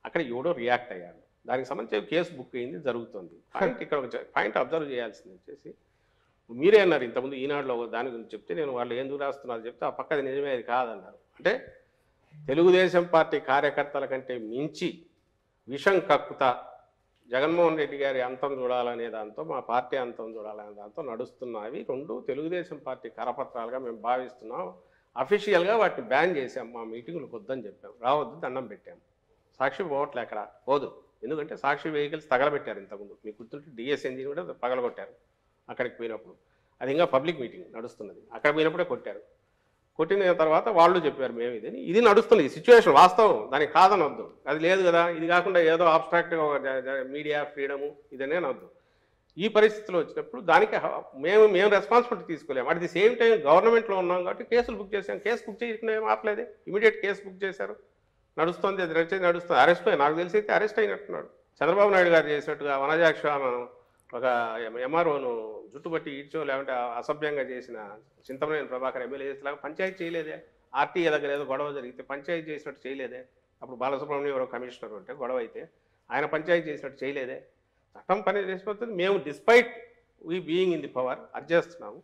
అక్కడ ఎవడో రియాక్ట్ అయ్యాడు, దానికి సంబంధించి కేసు బుక్ అయింది, జరుగుతుంది. పాయింట్ ఇక్కడ ఒక పాయింట్ అబ్జర్వ్ చేయాల్సింది వచ్చేసి, మీరే అన్నారు ఇంతకుముందు ఈనాడులో దాని గురించి చెప్తే, నేను వాళ్ళు ఏం చూస్తున్నారు చెప్తే ఆ పక్కది నిజమే, అది కాదన్నారు. అంటే తెలుగుదేశం పార్టీ కార్యకర్తల కంటే మించి విషం కక్కుతా జగన్మోహన్ రెడ్డి గారి అంతం చూడాలనే దాంతో, మా పార్టీ అంతం చూడాలనే దాంతో నడుస్తున్నవి రెండు తెలుగుదేశం పార్టీ కరపత్రాలుగా మేము భావిస్తున్నాం. అఫీషియల్గా వాటిని బ్యాన్ చేసాం, మా మీటింగులకు వద్దని చెప్పాం, రావద్దు, దండం పెట్టాం. సాక్షి పోవట్లే అక్కడ, పోదు. ఎందుకంటే సాక్షి వెహికల్స్ తగలబెట్టారు ఇంతకుముందు, మీకు గుర్తుంటే డిఎస్ ఎంజిన్ కూడా పగలగొట్టారు అక్కడికి పోయినప్పుడు. అది ఇంకా పబ్లిక్ మీటింగ్ నడుస్తున్నది, అక్కడ పోయినప్పుడే కొట్టారు. కొట్టిన తర్వాత వాళ్ళు చెప్పారు మేము ఇదని, ఇది నడుస్తుంది సిచ్యువేషన్, వాస్తవం, దానికి కాదనొద్దు, అది లేదు కదా. ఇది కాకుండా ఏదో అబ్స్ట్రాక్ట్గా మీడియా ఫ్రీడము ఇదనే అనొద్దు. ఈ పరిస్థితిలో వచ్చినప్పుడు దానికి మేము రెస్పాన్సిబిలిటీ తీసుకోలేము. అట్ ది సేమ్ టైం గవర్నమెంట్లో ఉన్నాం కాబట్టి కేసులు బుక్ చేసాం. కేసు బుక్ చేయకుండా ఏం ఆపలేదు, ఇమీడియట్ కేసు బుక్ చేశారు, నడుస్తుంది, అది నడుస్తుంది. అరెస్ట్ అయ్యి, నాకు తెలిసి అయితే అరెస్ట్ అయినట్టున్నాడు. చంద్రబాబు నాయుడు గారు చేసినట్టుగా వనజాక్ష ఒక ఎంఆర్ఓను జుట్టుబట్టి ఈడ్చో, లేకుంటే అసభ్యంగా చేసిన చింతమనేని ప్రభాకర్ ఎమ్మెల్యే చేసేలాగా పంచాయతీ చేయలేదే, ఆర్టీఏ దగ్గర ఏదో గొడవ జరిగితే పంచాయతీ చేసినట్టు చేయలేదే, అప్పుడు బాలసుబ్రహ్మణ్యం ఎవరో కమిషనర్ ఉంటే గొడవ అయితే ఆయన పంచాయతీ చేసినట్టు చేయలేదే. చట్టం పని చేసిపోతుంది. మేము despite we being in the power అది చేస్తున్నాము.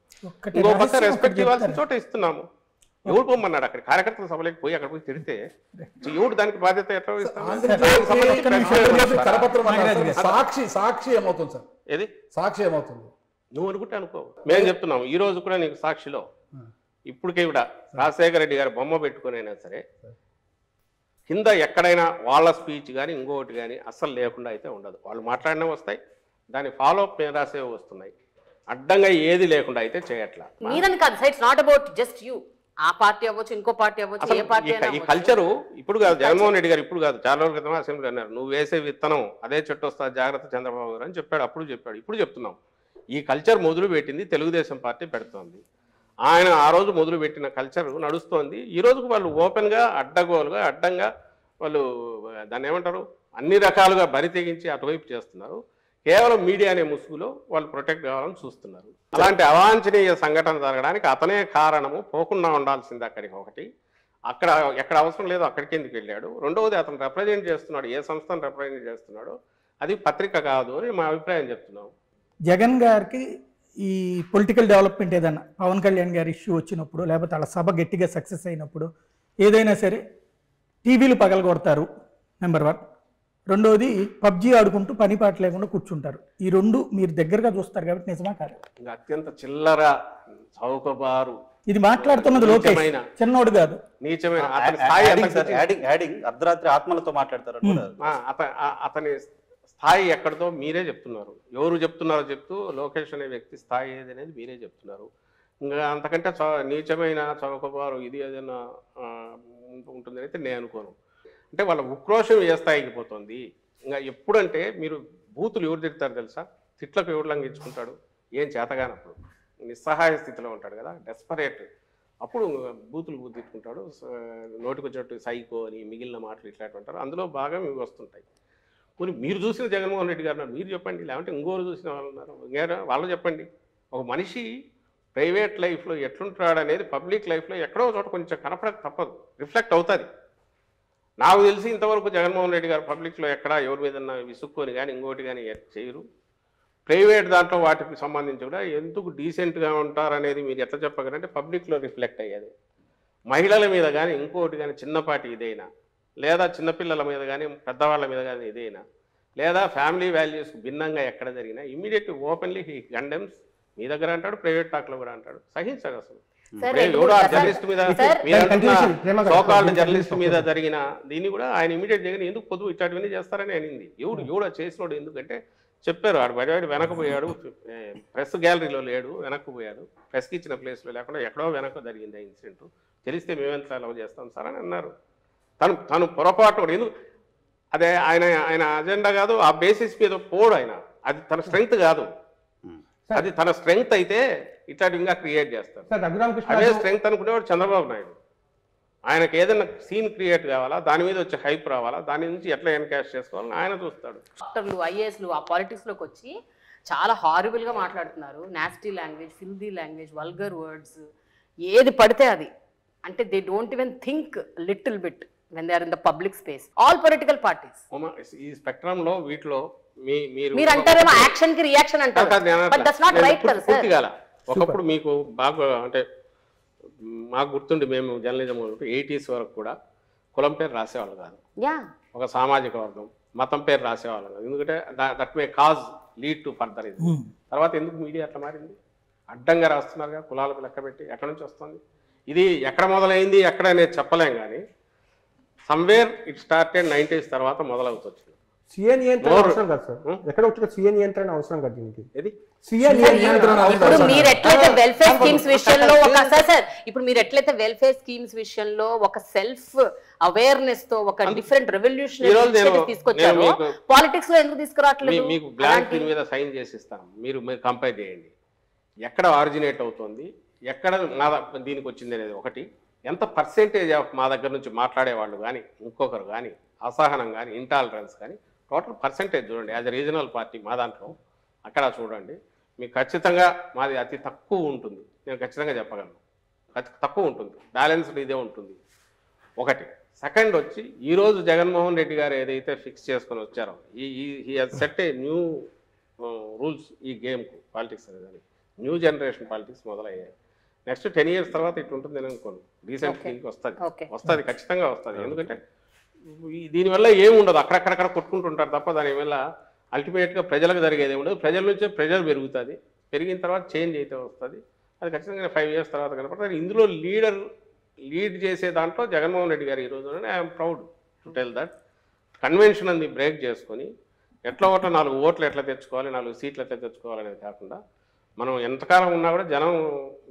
ఇంకో పక్క రెస్పెక్ట్ ఇవ్వాల్సిన చోట ఇస్తున్నాము. ఎవడు పోమన్నాడు అక్కడ కార్యకర్తల సభలోకి పోయి అక్కడ పోయి తిడితే ఎవడు దానికి బాధ్యత ఎట్లా ఇస్తాం? సాక్షి ఏమవుతుంది సార్, ఏది సాక్షి ఏమవుతుంది? నువ్వు అనుకుంటే అనుకో, మేము చెప్తున్నాము. ఈ రోజు కూడా నీకు సాక్షిలో ఇప్పటికే కూడా రాజశేఖర రెడ్డి గారు బొమ్మ పెట్టుకునైనా సరే కింద ఎక్కడైనా వాళ్ళ స్పీచ్ కానీ ఇంకొకటి కానీ అస్సలు లేకుండా అయితే ఉండదు. వాళ్ళు మాట్లాడినా వస్తాయి, దాని ఫాలోఅప్ నేను రాసేవి వస్తున్నాయి, అడ్డంగా ఏది లేకుండా అయితే చేయట్లా. ఆ పార్టీ అవ్వచ్చు, ఇంకో పార్టీ అవ్వచ్చు, ఏ పార్టీ. ఈ కల్చరు ఇప్పుడు కాదు, జగన్మోహన్ రెడ్డి గారు ఇప్పుడు కాదు, చాలా రోజుల క్రితం అసెంబ్లీ అన్నారు, నువ్వు వేసే విత్తనం అదే చెట్టు వస్తా జాగ్రత్త చంద్రబాబు గారు అని చెప్పాడు, అప్పుడు చెప్పాడు, ఇప్పుడు చెప్తున్నాం. ఈ కల్చర్ మొదలు పెట్టింది తెలుగుదేశం పార్టీ పెడుతోంది. ఆయన ఆ రోజు మొదలు పెట్టిన కల్చర్ నడుస్తోంది. ఈ రోజుకు వాళ్ళు ఓపెన్గా అడ్డగోలుగా అడ్డంగా వాళ్ళు దాన్ని ఏమంటారు అన్ని రకాలుగా బరి తెగించి అటువైపు చేస్తున్నారు. కేవలం మీడియా అనే ముసుగులో వాళ్ళు ప్రొటెక్ట్ కావాలని చూస్తున్నారు. అలాంటి అవాంఛనీయ సంఘటన జరగడానికి అతనే కారణము. పోకుండా ఉండాల్సింది అక్కడికి. ఒకటి అక్కడ ఎక్కడ అవసరం లేదో అక్కడికి ఎందుకు వెళ్ళాడు? రెండవది అతను రిప్రజెంట్ చేస్తున్నాడు, ఏ సంస్థను రిప్రజెంట్ చేస్తున్నాడో అది పత్రిక కాదు అని మా అభిప్రాయం చెప్తున్నాం. జగన్ గారికి ఈ పొలిటికల్ డెవలప్మెంట్ ఏదైనా పవన్ కళ్యాణ్ గారి ఇష్యూ వచ్చినప్పుడు, లేకపోతే వాళ్ళ సభ గట్టిగా సక్సెస్ అయినప్పుడు ఏదైనా సరే టీవీలు పగలగొడతారు నెంబర్ 1. రెండోది పబ్జీ ఆడుకుంటూ పని పాట లేకుండా కూర్చుంటారు. ఈ రెండు మీరు దగ్గరగా చూస్తారు కాబట్టి నిజమా కాదు? అత్యంత చిల్లర చౌకబారు ఇది మాట్లాడుతున్నది లోకేష్, చిన్నోడు కాదు. నీచమైన అర్ధరాత్రి ఆత్మలతో మాట్లాడతారు. అతని స్థాయి ఎక్కడితో మీరే చెప్తున్నారు, ఎవరు చెప్తున్నారో చెప్తూ లోకేష్ అనే వ్యక్తి స్థాయి ఏది అనేది మీరే చెప్తున్నారు. ఇంకా అంతకంటే నీచమైన చౌకబారు ఇది ఏదైనా ఉంటుందని అయితే నేను అనుకోను. అంటే వాళ్ళ ఉక్రోషం ఏ స్థాయికి పోతుంది? ఇంకా ఎప్పుడంటే మీరు బూతులు ఎవరు తిడతారు తెలుసా? తిట్లకు ఎవరు లంఘించుకుంటాడు? ఏం చేతగానప్పుడు, నిస్సహాయ స్థితిలో ఉంటాడు కదా, డెస్పరేట్, అప్పుడు బూతులు బుద్ధిట్టుకుంటాడు, నోటికొచ్చినట్టు సైకో అని మిగిలిన మాటలు ఇట్లాంటివి అంటారు. అందులో బాగా ఇవి వస్తుంటాయి. కొన్ని మీరు చూసిన జగన్మోహన్ రెడ్డి గారు మీరు చెప్పండి, లేదంటే ఇంకోరు చూసిన వాళ్ళు ఉన్నారు ఇంకేనా వాళ్ళు చెప్పండి. ఒక మనిషి ప్రైవేట్ లైఫ్లో ఎట్లుంటాడు అనేది పబ్లిక్ లైఫ్లో ఎక్కడో చోట కొంచెం కనపడక తప్పదు, రిఫ్లెక్ట్ అవుతుంది. నాకు తెలిసి ఇంతవరకు జగన్మోహన్ రెడ్డి గారు పబ్లిక్లో ఎక్కడా ఎవరి మీదన్నా విసుక్కొని కానీ ఇంకోటి కానీ చేయరు. ప్రైవేట్ దాంట్లో వాటికి సంబంధించి కూడా ఎందుకు డీసెంట్గా ఉంటారనేది మీరు ఎట్లా చెప్పగలంటే పబ్లిక్లో రిఫ్లెక్ట్ అయ్యేది. మహిళల మీద కానీ ఇంకోటి కానీ చిన్నపాటి ఇదైనా, లేదా చిన్నపిల్లల మీద కానీ పెద్దవాళ్ళ మీద కానీ ఇదైనా, లేదా ఫ్యామిలీ వాల్యూస్కి భిన్నంగా ఎక్కడ జరిగినా ఇమీడియట్ ఓపెన్లీ హీ కండెమ్స్. మీ దగ్గర అంటాడు, ప్రైవేట్ టాక్లో కూడా అంటాడు. సహించాడు అసలు. ఎవడో జర్నలిస్ట్ మీద సోకాల్డ్ జర్నలిస్ట్ మీద జరిగిన దీన్ని కూడా ఆయన ఇమీడియట్ జరిగిన ఎందుకు పొదువు ఇట్లాంటివన్నీ చేస్తారని అనింది. ఎవడు చేసినాడు ఎందుకంటే చెప్పారు. వాడు బయట వెనకపోయాడు, ప్రెస్ గ్యాలరీలో లేడు, వెనక్కిపోయాడు, ప్రెస్కి ఇచ్చిన ప్లేస్లో లేకుండా ఎక్కడో వెనక జరిగింది ఆ ఇన్సిడెంట్. తెలిస్తే మేమెంత అలవ్ చేస్తాం సార్ అని అన్నారు. తను పొరపాటు ఎందుకు అదే ఆయన అజెండా కాదు, ఆ బేసిస్ మీద పోడు ఆయన. అది తన స్ట్రెంగ్త్ కాదు, అది తన స్ట్రెంగ్త్ అయితే ఇట్లాంటి ఇంకా క్రియేట్ చేస్తారు. అదే స్ట్రెంగ్త్ అనుకునేవాడు చంద్రబాబు నాయుడు. ఆయనకు ఏదైనా సీన్ క్రియేట్ కావాలా, దాని మీద వచ్చే హైప్ రావాలా, దాని నుంచి ఎట్లా ఎన్కాష్ చేసుకోవాలని ఆయన చూస్తాడు. డాక్టర్లు, ఐఏఎస్లు ఆ పాలిటిక్స్లోకి వచ్చి చాలా హారబుల్గా మాట్లాడుతున్నారు. Nasty language, filthy language, vulgar words, ఏది పడితే అది. అంటే they don't even think little bit when they are in the public space. All political parties ఈ స్పెక్ట్రంలో వీటిలో మీరు అంటారేమో యాక్షన్ కి రియాక్షన్ అంటారు. బట్ దట్స్ నాట్ రైట్ కదా సార్. ఒకప్పుడు మీకు బాగా అంటే మాకు గుర్తుండి మేము జర్నలిజం 80s వరకు కూడా కులం పేరు రాసేవాళ్ళు కాదు, ఒక సామాజిక వర్గం మతం పేరు రాసేవాళ్ళు కాదు. ఎందుకంటే that may cause lead to further. ఇది తర్వాత ఎందుకు మీడియా అట్లా మారింది? అడ్డంగా రాస్తున్నారుగా కులాలకు లెక్క పెట్టి. ఎక్కడి నుంచి వస్తుంది ఇది? ఎక్కడ మొదలైంది ఎక్కడ అనేది చెప్పలేం, కానీ సమ్వేర్ ఇట్ స్టార్టెడ్ 90s తర్వాత మొదలవుతుంది. సీఎ నియంత్రణ అవసరం కాదు సార్, ఎక్కడ వచ్చి సీఎ నియంత్రణ అవసరం కాదు దీనికి. ఇప్పుడు మీరు ఎట్లయితే వెల్ఫేర్ స్కీమ్స్ విషయంలో ఒక సెల్ఫ్ అవేర్నెస్ తో ఒక డిఫరెంట్ రెవల్యూషన్ తీసుకొచ్చారు, పాలిటిక్స్ లో ఎందుకు తీసుకురావట్లేదు? మీకు బ్లాంక్ దీని మీద సైన్ చేసిస్తాం, మీరు కంపేర్ చేయండి ఎక్కడ ఆరిజినేట్ అవుతుంది, ఎక్కడ మా దీనికి వచ్చింది అనేది ఒకటి. ఎంత పర్సెంటేజ్ ఆఫ్ మా దగ్గర నుంచి మాట్లాడేవాళ్ళు కానీ ఇంకొకరు కానీ అసహనం కానీ ఇంటాలరెన్స్ కానీ టోటల్ పర్సెంటేజ్ చూడండి. యాజ్ ఎ రీజనల్ పార్టీ మా దాంట్లో అక్కడ చూడండి, మీకు ఖచ్చితంగా మాది అతి తక్కువ ఉంటుంది. నేను ఖచ్చితంగా చెప్పగలను, అతి తక్కువ ఉంటుంది, బ్యాలెన్స్డ్ ఇదే ఉంటుంది ఒకటి. సెకండ్ వచ్చి ఈరోజు జగన్మోహన్ రెడ్డి గారు ఏదైతే ఫిక్స్ చేసుకొని వచ్చారో ఈ సెట్ ఏ న్యూ రూల్స్ ఈ గేమ్కు, పాలిటిక్స్ అనేది న్యూ జనరేషన్ పాలిటిక్స్ మొదలయ్యాయి. నెక్స్ట్ 10 years తర్వాత ఇటు ఉంటుంది అని అనుకోను. రీసెంట్ దీనికి వస్తుంది ఖచ్చితంగా వస్తుంది. ఎందుకంటే దీనివల్ల ఏముండదు, అక్కడక్కడక్కడ కొట్టుకుంటుంటారు తప్ప దానివల్ల అల్టిమేట్గా ప్రజలకు జరిగేది ఉండదు. ప్రజల నుంచే ప్రెజర్ పెరుగుతుంది, పెరిగిన తర్వాత చేంజ్ అయితే వస్తుంది. అది ఖచ్చితంగా 5 years తర్వాత కనపడుతుంది. ఇందులో లీడ్ చేసే దాంట్లో జగన్మోహన్ రెడ్డి గారు ఈరోజు I'm proud to tell that. Convention అనేది బ్రేక్ చేసుకొని ఎట్లా ఒకటో 4 votes ఎట్లా తెచ్చుకోవాలి, 4 seats ఎట్లా తెచ్చుకోవాలనేది కాకుండా మనం ఎంతకాలం ఉన్నా కూడా జనం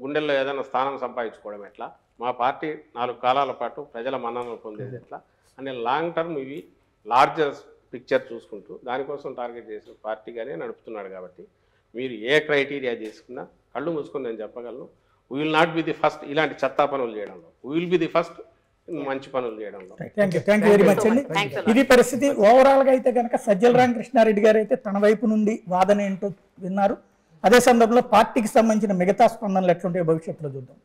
గుండెల్లో ఏదైనా స్థానం సంపాదించుకోవడం ఎట్లా, మా పార్టీ 4 కాలాల పాటు ప్రజల మన్ననలు పొందేది ఎట్లా అనే లాంగ్ టర్మ్ ఇవి లార్జెస్ట్ పిక్చర్ చూసుకుంటూ దానికోసం టార్గెట్ చేసిన పార్టీగానే నడుపుతున్నాడు. కాబట్టి మీరు ఏ క్రైటీరియా తీసుకున్నా కళ్ళు మూసుకొని నేను చెప్పగలను, we will not be the first ఇలాంటి చెత్తా పనులు చేయడంలో, we will be the first మంచి పనులు చేయడంలో. థ్యాంక్ యూ వెరీ మచ్ అండి. ఇది పరిస్థితి. ఓవరాల్గా అయితే కనుక సజ్జల రామకృష్ణారెడ్డి గారు అయితే తన వైపు నుండి వాదన ఏంటో విన్నారు. అదే సందర్భంలో పార్టీకి సంబంధించిన మిగతా స్పందనలు ఎట్లుంటాయో భవిష్యత్తులో చూద్దాం.